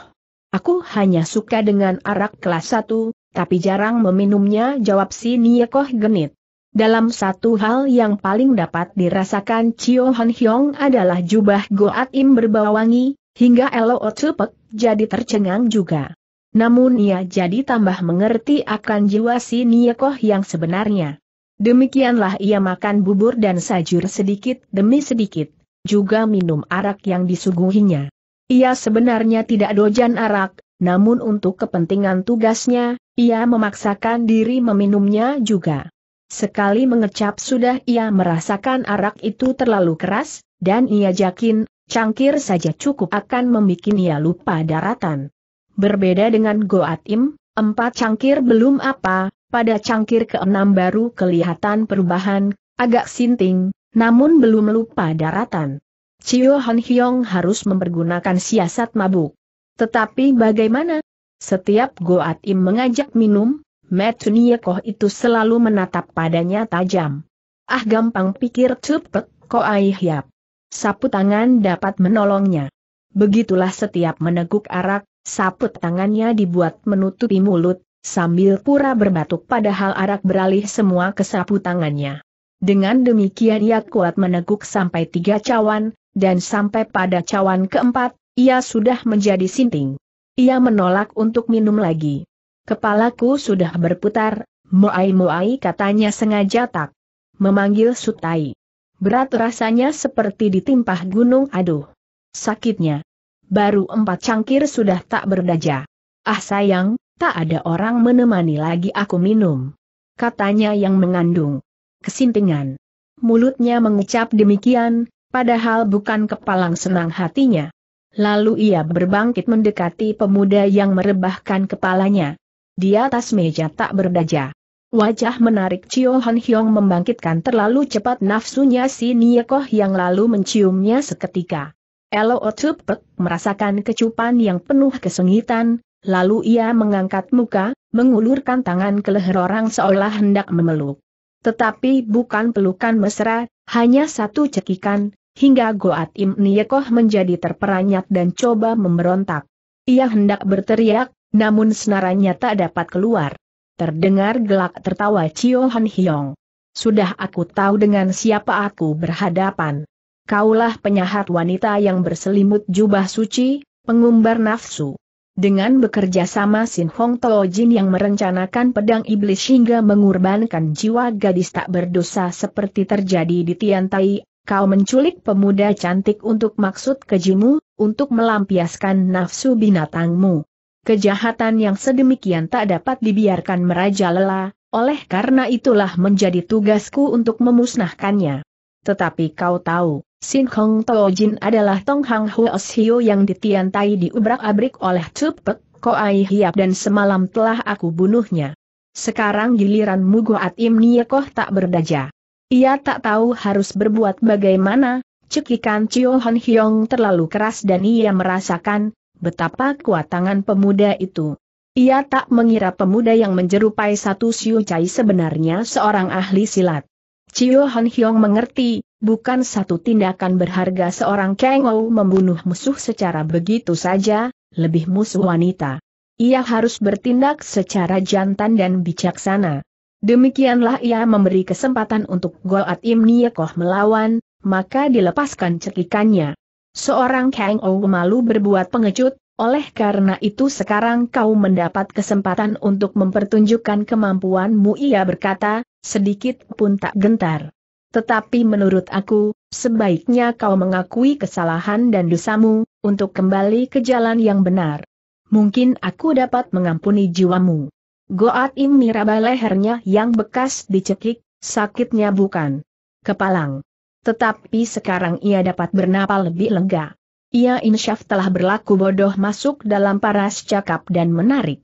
Aku hanya suka dengan arak kelas 1, tapi jarang meminumnya, jawab si Niekoh genit. Dalam satu hal yang paling dapat dirasakan Chio Han Hyong adalah jubah Goat Im berbau wangi, hingga Elo Otsupek jadi tercengang juga. Namun ia jadi tambah mengerti akan jiwa si Niekoh yang sebenarnya. Demikianlah ia makan bubur dan sajur sedikit demi sedikit, juga minum arak yang disuguhinya. Ia sebenarnya tidak dojan arak, namun untuk kepentingan tugasnya, ia memaksakan diri meminumnya juga. Sekali mengecap sudah ia merasakan arak itu terlalu keras, dan ia yakin, cangkir saja cukup akan membuat ia lupa daratan. Berbeda dengan Goat Im, 4 cangkir belum apa, pada cangkir ke-6 baru kelihatan perubahan, agak sinting, namun belum lupa daratan. Chio Han Hyong harus mempergunakan siasat mabuk. Tetapi bagaimana? Setiap Goat Im mengajak minum, Mata Niekoh itu selalu menatap padanya tajam. Ah, gampang pikir Cupek, koai hiap. Sapu tangan dapat menolongnya. Begitulah setiap meneguk arak, sapu tangannya dibuat menutupi mulut, sambil pura berbatuk padahal arak beralih semua ke sapu tangannya. Dengan demikian ia kuat meneguk sampai 3 cawan, dan sampai pada cawan keempat, ia sudah menjadi sinting. Ia menolak untuk minum lagi. Kepalaku sudah berputar, moai-moai, katanya sengaja tak memanggil Sutai. Berat rasanya seperti ditimpah gunung, aduh. Sakitnya. Baru 4 cangkir sudah tak berdaya. Ah sayang, tak ada orang menemani lagi aku minum, katanya yang mengandung kesintingan. mulutnya mengucap demikian, padahal bukan kepalang senang hatinya. Lalu ia berbangkit mendekati pemuda yang merebahkan kepalanya. Di atas meja tak berdaja. Wajah menarik Chio Han Hyong membangkitkan terlalu cepat nafsunya si Niekoh yang lalu menciumnya seketika. Elo Otupek merasakan kecupan yang penuh kesengitan, lalu ia mengangkat muka, mengulurkan tangan ke leher orang seolah hendak memeluk. Tetapi bukan pelukan mesra, hanya satu cekikan, hingga Goat Im Niekoh menjadi terperanyat dan coba memberontak. Ia hendak berteriak, namun senaranya tak dapat keluar. Terdengar gelak tertawa Chio Han Hyong. "Sudah aku tahu dengan siapa aku berhadapan. Kaulah penyahat wanita yang berselimut jubah suci, pengumbar nafsu. Dengan bekerja sama Sin Hong Tojin yang merencanakan pedang iblis hingga mengorbankan jiwa gadis tak berdosa seperti terjadi di Tiantai, kau menculik pemuda cantik untuk maksud kejimu, untuk melampiaskan nafsu binatangmu. Kejahatan yang sedemikian tak dapat dibiarkan merajalela, oleh karena itulah menjadi tugasku untuk memusnahkannya. Tetapi kau tahu, Sin Hong Tojin adalah Tong Hang Huos Hio yang ditiantai diubrak-abrik oleh Tupek Koai Hiap dan semalam telah aku bunuhnya. Sekarang giliranmu Goat Im Niekoh tak berdaja. Ia tak tahu harus berbuat bagaimana." Cekikan Chio Han Hyong terlalu keras dan ia merasakan betapa kuat tangan pemuda itu. Ia tak mengira pemuda yang menjerupai satu Siu Cai sebenarnya seorang ahli silat. Chio Han Hyong mengerti, bukan satu tindakan berharga seorang Kang Ou membunuh musuh secara begitu saja, lebih musuh wanita. Ia harus bertindak secara jantan dan bijaksana. Demikianlah ia memberi kesempatan untuk Goat Im Niekoh melawan, maka dilepaskan cekikannya. "Seorang Kang Ou malu berbuat pengecut, oleh karena itu sekarang kau mendapat kesempatan untuk mempertunjukkan kemampuanmu," ia berkata, sedikit pun tak gentar. "Tetapi menurut aku, sebaiknya kau mengakui kesalahan dan dosamu, untuk kembali ke jalan yang benar. Mungkin aku dapat mengampuni jiwamu." Goat Im miraba lehernya yang bekas dicekik, sakitnya bukan kepalang. Tetapi sekarang ia dapat bernafas lebih lega. Ia insyaf telah berlaku bodoh masuk dalam paras cakap dan menarik.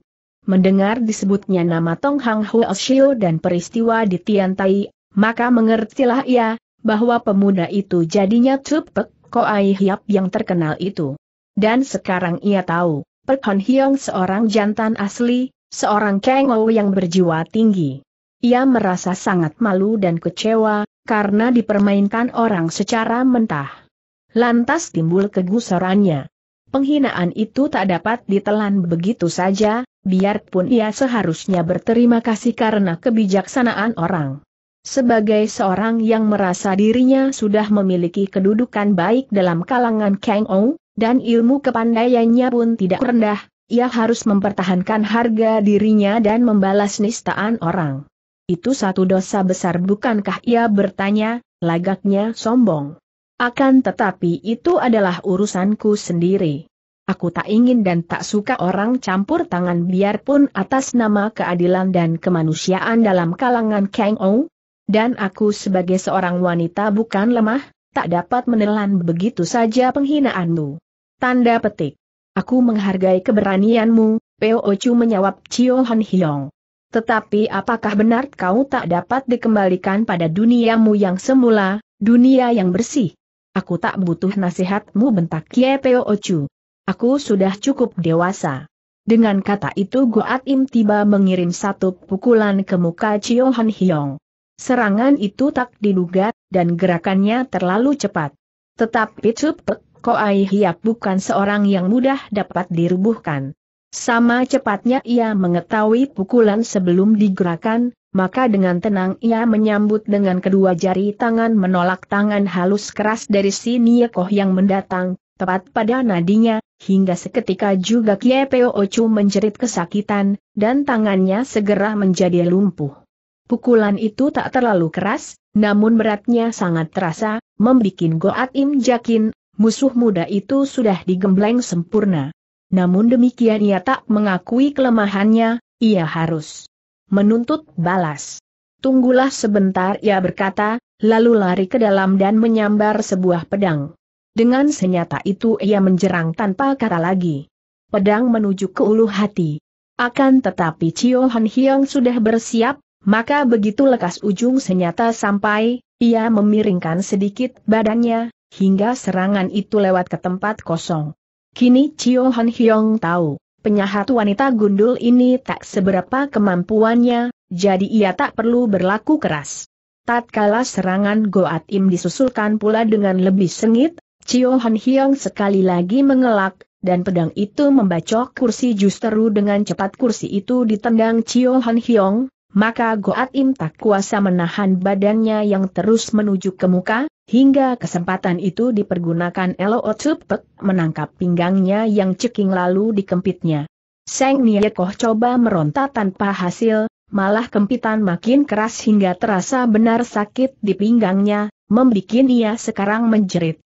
Mendengar disebutnya nama Tong Hang Huo Shio dan peristiwa di Tiantai, maka mengertilah ia, bahwa pemuda itu jadinya Tupek Koai Hiap yang terkenal itu. Dan sekarang ia tahu, Pek Hon Hiong seorang jantan asli, seorang Kang Ou yang berjiwa tinggi. Ia merasa sangat malu dan kecewa, karena dipermainkan orang secara mentah. Lantas timbul kegusarannya. Penghinaan itu tak dapat ditelan begitu saja, biarpun ia seharusnya berterima kasih karena kebijaksanaan orang. Sebagai seorang yang merasa dirinya sudah memiliki kedudukan baik dalam kalangan Kang Ou, dan ilmu kepandaiannya pun tidak rendah, ia harus mempertahankan harga dirinya dan membalas nistaan orang. "Itu satu dosa besar bukankah?" ia bertanya, lagaknya sombong. "Akan tetapi itu adalah urusanku sendiri. Aku tak ingin dan tak suka orang campur tangan biarpun atas nama keadilan dan kemanusiaan dalam kalangan Kang Ou. Dan aku sebagai seorang wanita bukan lemah, tak dapat menelan begitu saja penghinaanmu." Tanda petik. "Aku menghargai keberanianmu," Peo Chu menjawab Chio Han Hyong. "Tetapi apakah benar kau tak dapat dikembalikan pada duniamu yang semula, dunia yang bersih?" "Aku tak butuh nasihatmu," bentak Peo Chu. "Aku sudah cukup dewasa." Dengan kata itu Goat Im tiba mengirim satu pukulan ke muka Chio Han Hyong. Serangan itu tak diduga, dan gerakannya terlalu cepat. Tetapi Tupek Koai Hiap bukan seorang yang mudah dapat dirubuhkan. Sama cepatnya ia mengetahui pukulan sebelum digerakkan, maka dengan tenang ia menyambut dengan kedua jari tangan menolak tangan halus keras dari si Niekoh yang mendatang, tepat pada nadinya, hingga seketika juga Peo Chu menjerit kesakitan, dan tangannya segera menjadi lumpuh. Pukulan itu tak terlalu keras, namun beratnya sangat terasa, membikin Goat Im yakin, musuh muda itu sudah digembleng sempurna. Namun demikian ia tak mengakui kelemahannya, ia harus menuntut balas. "Tunggulah sebentar," ia berkata, lalu lari ke dalam dan menyambar sebuah pedang. Dengan senjata itu ia menjerang tanpa kata lagi. Pedang menuju ke ulu hati. Akan tetapi Cio Han Hiong sudah bersiap, maka begitu lekas ujung senjata sampai, ia memiringkan sedikit badannya, hingga serangan itu lewat ke tempat kosong. Kini Cio Han Hiong tahu, penyahat wanita gundul ini tak seberapa kemampuannya, jadi ia tak perlu berlaku keras. Tatkala serangan Goatim disusulkan pula dengan lebih sengit, Cio Han Hiong sekali lagi mengelak, dan pedang itu membacok kursi. Justru dengan cepat kursi itu ditendang Cio Han Hiong, maka Goatim tak kuasa menahan badannya yang terus menuju ke muka, hingga kesempatan itu dipergunakan Elo Otsupek menangkap pinggangnya yang ceking lalu dikempitnya. Seng Niekoh coba meronta tanpa hasil, malah kempitan makin keras hingga terasa benar sakit di pinggangnya, membikin ia sekarang menjerit.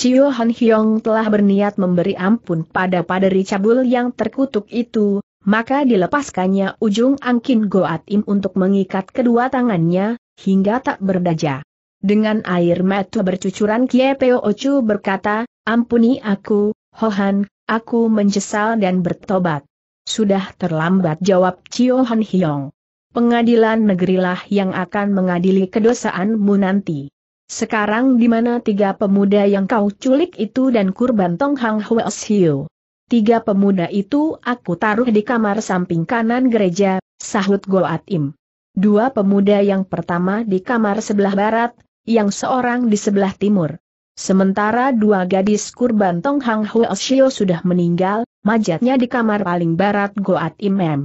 Cio Han Hiong telah berniat memberi ampun pada paderi cabul yang terkutuk itu, maka dilepaskannya ujung angkin Goatim untuk mengikat kedua tangannya, hingga tak berdaya. Dengan air mata bercucuran Kiepeo Ocu berkata, "Ampuni aku, Hohan, aku menyesal dan bertobat." "Sudah terlambat," jawab Cio Han Hiong. "Pengadilan negerilah yang akan mengadili kedosaanmu nanti. Sekarang di mana tiga pemuda yang kau culik itu dan kurban Tong Hang Hwes Hiu?" "Tiga pemuda itu aku taruh di kamar samping kanan gereja," sahut Goatim. "Dua pemuda yang pertama di kamar sebelah barat, yang seorang di sebelah timur. Sementara dua gadis kurban Tong Hang Hwes Hiu sudah meninggal, mayatnya di kamar paling barat Goatim M."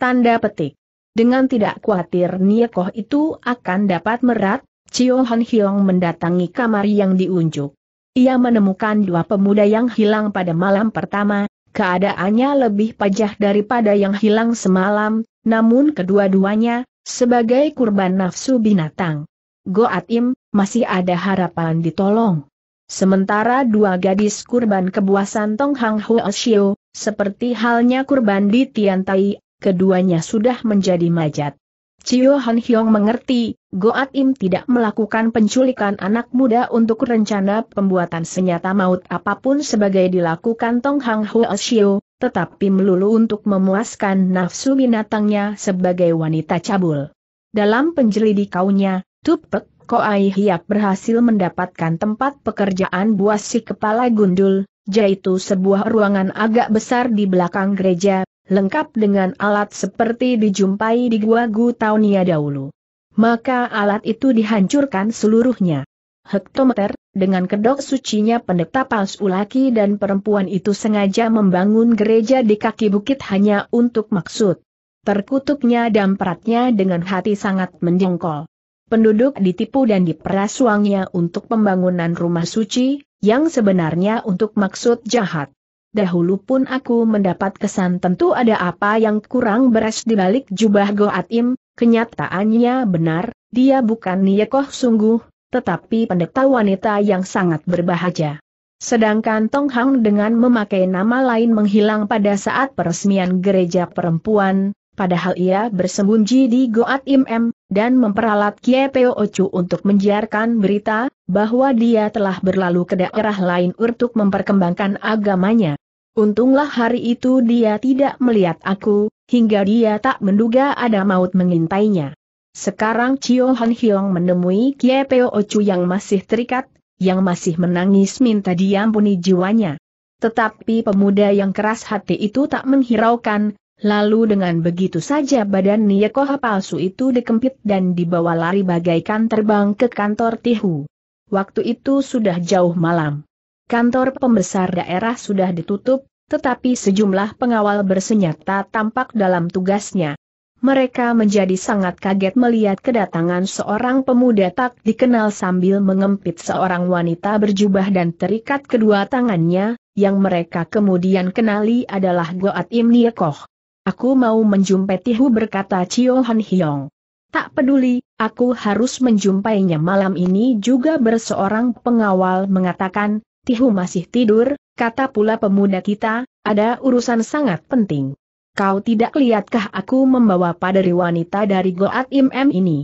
Tanda petik. Dengan tidak khawatir Niekoh itu akan dapat merat, Cio Han Hiong mendatangi kamar yang diunjuk. Ia menemukan dua pemuda yang hilang pada malam pertama, keadaannya lebih pajah daripada yang hilang semalam, namun kedua-duanya sebagai kurban nafsu binatang. "Goatim, masih ada harapan ditolong." Sementara dua gadis kurban kebuasan Tong Hang Hwes Hiu, seperti halnya kurban di Tian Tai, keduanya sudah menjadi mayat. Cio Han Hiong mengerti, Goatim tidak melakukan penculikan anak muda untuk rencana pembuatan senjata maut apapun sebagai dilakukan Tong Hang Hwes Hiu, tetapi melulu untuk memuaskan nafsu binatangnya sebagai wanita cabul. Dalam penjelidikaunya, Tupek Koai Hiap berhasil mendapatkan tempat pekerjaan buas si kepala gundul, yaitu sebuah ruangan agak besar di belakang gereja, lengkap dengan alat seperti dijumpai di gua Gu Taunia dahulu. Maka alat itu dihancurkan seluruhnya. Hektometer, dengan kedok sucinya pendeta palsu laki dan perempuan itu sengaja membangun gereja di kaki bukit hanya untuk maksud terkutuknya dampratnya dengan hati sangat mendengkol. Penduduk ditipu dan diperas uangnya untuk pembangunan rumah suci, yang sebenarnya untuk maksud jahat. Dahulu pun aku mendapat kesan tentu ada apa yang kurang beres di balik jubah Goatim. Kenyataannya benar, dia bukan Niekoh sungguh, tetapi pendeta wanita yang sangat berbahaya. Sedangkan Tong Hang dengan memakai nama lain menghilang pada saat peresmian gereja perempuan, padahal ia bersembunyi di Goatim M, dan memperalat Kiepeo Ocu untuk menyiarkan berita bahwa dia telah berlalu ke daerah lain untuk memperkembangkan agamanya. Untunglah hari itu dia tidak melihat aku, hingga dia tak menduga ada maut mengintainya. Sekarang Cio Han Hiong menemui Kiepeo Ocu yang masih terikat, yang masih menangis minta diampuni jiwanya. Tetapi pemuda yang keras hati itu tak menghiraukan, lalu dengan begitu saja badan Niekoh palsu itu dikempit dan dibawa lari bagaikan terbang ke kantor Tihu. Waktu itu sudah jauh malam. Kantor pembesar daerah sudah ditutup, tetapi sejumlah pengawal bersenjata tampak dalam tugasnya. Mereka menjadi sangat kaget melihat kedatangan seorang pemuda tak dikenal sambil mengempit seorang wanita berjubah dan terikat kedua tangannya, yang mereka kemudian kenali adalah Goatim Niekoh. "Aku mau menjumpai Tihu," berkata Cio Han Hiong. "Tak peduli, aku harus menjumpainya malam ini juga." Berseorang pengawal mengatakan, "Tihu masih tidur," kata pula pemuda kita, "ada urusan sangat penting. Kau tidak lihatkah aku membawa paderi wanita dari Goatim M ini?"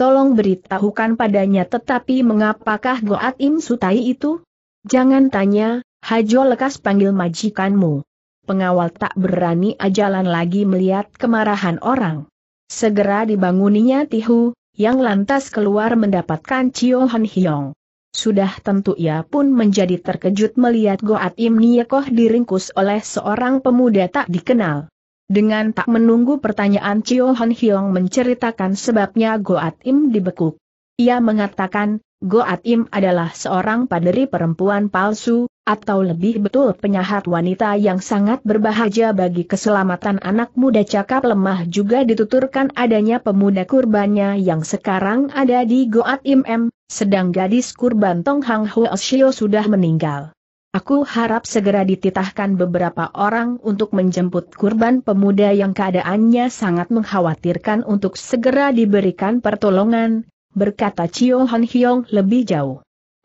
tolong beritahukan padanya. Tetapi mengapakah Goat Im Sutai itu? Jangan tanya, Hajo, lekas panggil majikanmu. Pengawal tak berani ajalan lagi melihat kemarahan orang. Segera dibanguninya Tihu, yang lantas keluar mendapatkan Cio Han Hiong. Sudah tentu ia pun menjadi terkejut melihat Goat Im Niekoh diringkus oleh seorang pemuda tak dikenal. Dengan tak menunggu pertanyaan, Cio Han Hiong menceritakan sebabnya Goat Im dibekuk. Ia mengatakan, Goat Im adalah seorang paderi perempuan palsu, atau lebih betul penyahat wanita yang sangat berbahaya bagi keselamatan anak muda cakap. Lemah juga dituturkan adanya pemuda kurbannya yang sekarang ada di Goat Im M, sedang gadis kurban Tong Hang Huo Shio sudah meninggal. Aku harap segera dititahkan beberapa orang untuk menjemput kurban pemuda yang keadaannya sangat mengkhawatirkan untuk segera diberikan pertolongan, berkata Cio Han Hiong lebih jauh.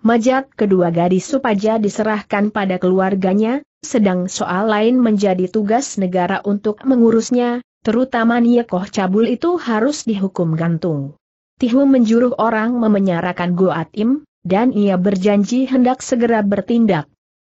Majat kedua gadis Supaja diserahkan pada keluarganya, sedang soal lain menjadi tugas negara untuk mengurusnya, terutama Niekoh cabul itu harus dihukum gantung. Tihu menjuruh orang memenjarakan Goat Im, dan ia berjanji hendak segera bertindak.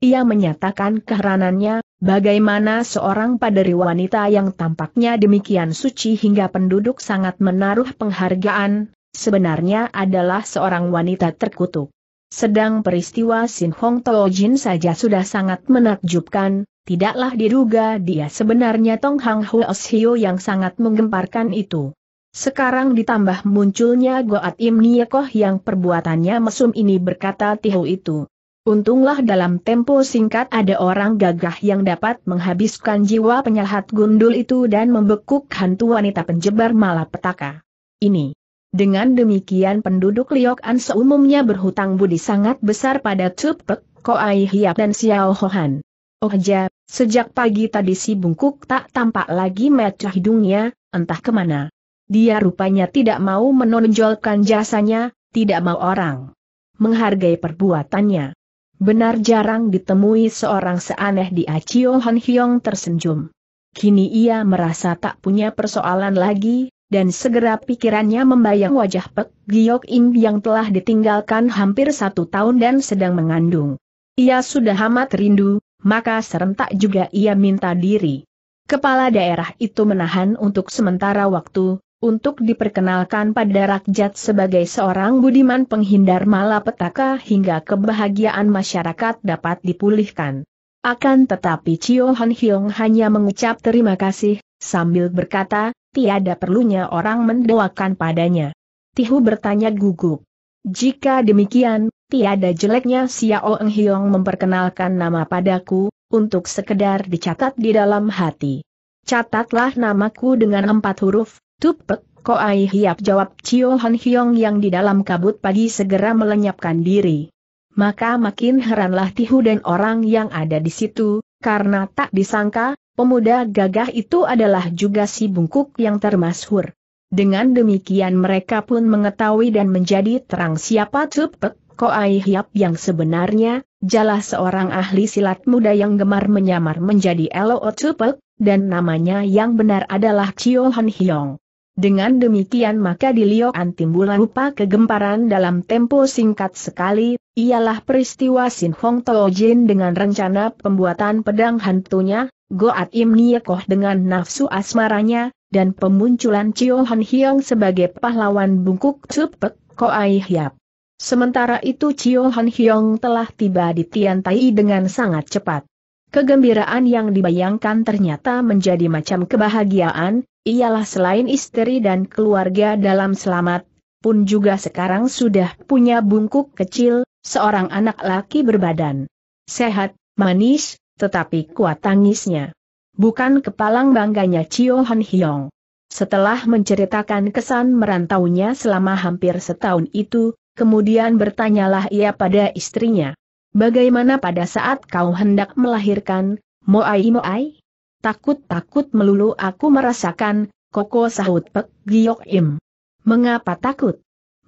Ia menyatakan keheranannya, bagaimana seorang paderi wanita yang tampaknya demikian suci hingga penduduk sangat menaruh penghargaan, sebenarnya adalah seorang wanita terkutuk. Sedang peristiwa Sin Hong Tojin saja sudah sangat menakjubkan, tidaklah diduga dia sebenarnya Tong Hang Huo Shio yang sangat menggemparkan itu. Sekarang ditambah munculnya Goat Im Niekoh yang perbuatannya mesum ini, berkata Tihu itu. Untunglah dalam tempo singkat ada orang gagah yang dapat menghabiskan jiwa penyahat gundul itu dan membekuk hantu wanita penjebar malapetaka ini. Dengan demikian penduduk Liok An seumumnya berhutang budi sangat besar pada Tupek, Koai Hiap dan Xiao Hohan. Oh ja, sejak pagi tadi si bungkuk tak tampak lagi mata hidungnya, entah kemana. Dia rupanya tidak mau menonjolkan jasanya, tidak mau orang menghargai perbuatannya. Benar jarang ditemui seorang seaneh dia. Cio Han Hiong tersenjum. Kini ia merasa tak punya persoalan lagi, dan segera pikirannya membayang wajah Pek Giok Im yang telah ditinggalkan hampir 1 tahun dan sedang mengandung. Ia sudah amat rindu, maka serentak juga ia minta diri. Kepala daerah itu menahan untuk sementara waktu, untuk diperkenalkan pada rakyat sebagai seorang budiman penghindar malapetaka hingga kebahagiaan masyarakat dapat dipulihkan. Akan tetapi Cio Han Hiong hanya mengucap terima kasih, sambil berkata, tiada perlunya orang mendoakan padanya. Tihu bertanya gugup. Jika demikian, tiada jeleknya Xiao Eng Hiong memperkenalkan nama padaku, untuk sekedar dicatat di dalam hati. Catatlah namaku dengan 4 huruf, Tupek, Koai Hiap, jawab Cio Han Hiong yang di dalam kabut pagi segera melenyapkan diri. Maka makin heranlah Tihu dan orang yang ada di situ, karena tak disangka, pemuda gagah itu adalah juga si bungkuk yang termasyhur. Dengan demikian mereka pun mengetahui dan menjadi terang siapa Tupek Koai Hiap yang sebenarnya, jalah seorang ahli silat muda yang gemar menyamar menjadi Lo Tupek, dan namanya yang benar adalah Cio Han Hiong. Dengan demikian maka di Liok An timbul rupa kegemparan dalam tempo singkat sekali, ialah peristiwa Sin Hong Tojin dengan rencana pembuatan pedang hantunya, Goat Im Niekoh dengan nafsu asmaranya, dan pemunculan Cio Han Hiong sebagai pahlawan bungkuk Tupek Koai Hiap. Sementara itu Cio Han Hiong telah tiba di Tian Tai dengan sangat cepat. Kegembiraan yang dibayangkan ternyata menjadi macam kebahagiaan, ialah selain istri dan keluarga dalam selamat, pun juga sekarang sudah punya bungkuk kecil, seorang anak laki berbadan sehat, manis, tetapi kuat tangisnya. Bukan kepalang bangganya Cio Han Hiong. Setelah menceritakan kesan merantaunya selama hampir 1 tahun itu, kemudian bertanyalah ia pada istrinya. Bagaimana pada saat kau hendak melahirkan, Moai? Takut-takut melulu aku merasakan, koko, sahut Pek Giok Im. Mengapa takut?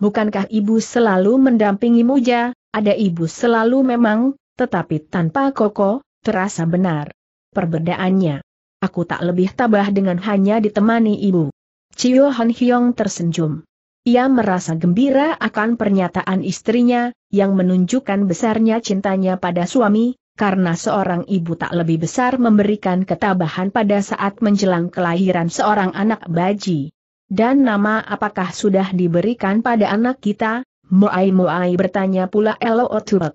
Bukankah ibu selalu mendampingimu ja? Ada ibu selalu memang, tetapi tanpa koko terasa benar perbedaannya. Aku tak lebih tabah dengan hanya ditemani ibu. Cio Han Hiong tersenjum. Ia merasa gembira akan pernyataan istrinya, yang menunjukkan besarnya cintanya pada suami, karena seorang ibu tak lebih besar memberikan ketabahan pada saat menjelang kelahiran seorang anak baji. Dan nama apakah sudah diberikan pada anak kita? Moai-moai bertanya pula Elo Oturek.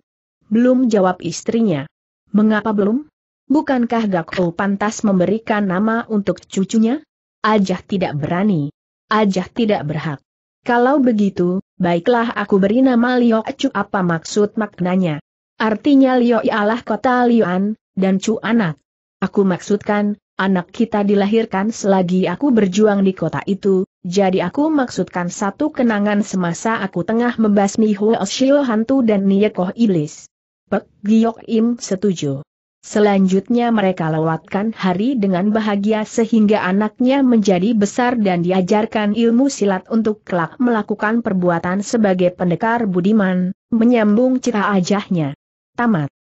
Belum, jawab istrinya. Mengapa belum? Bukankah Gakko pantas memberikan nama untuk cucunya? Ajah tidak berani. Ajah tidak berhak. Kalau begitu, baiklah aku beri nama Lio Cu. Apa maksud maknanya? Artinya Lio ialah kota Liuan, dan Cu anak. Aku maksudkan, anak kita dilahirkan selagi aku berjuang di kota itu, jadi aku maksudkan satu kenangan semasa aku tengah membasmi Huo Shio hantu dan Niekoh iblis. Pek Giok Im setuju. Selanjutnya mereka lewatkan hari dengan bahagia sehingga anaknya menjadi besar dan diajarkan ilmu silat untuk kelak melakukan perbuatan sebagai pendekar budiman, menyambung cita ajahnya. Tamat.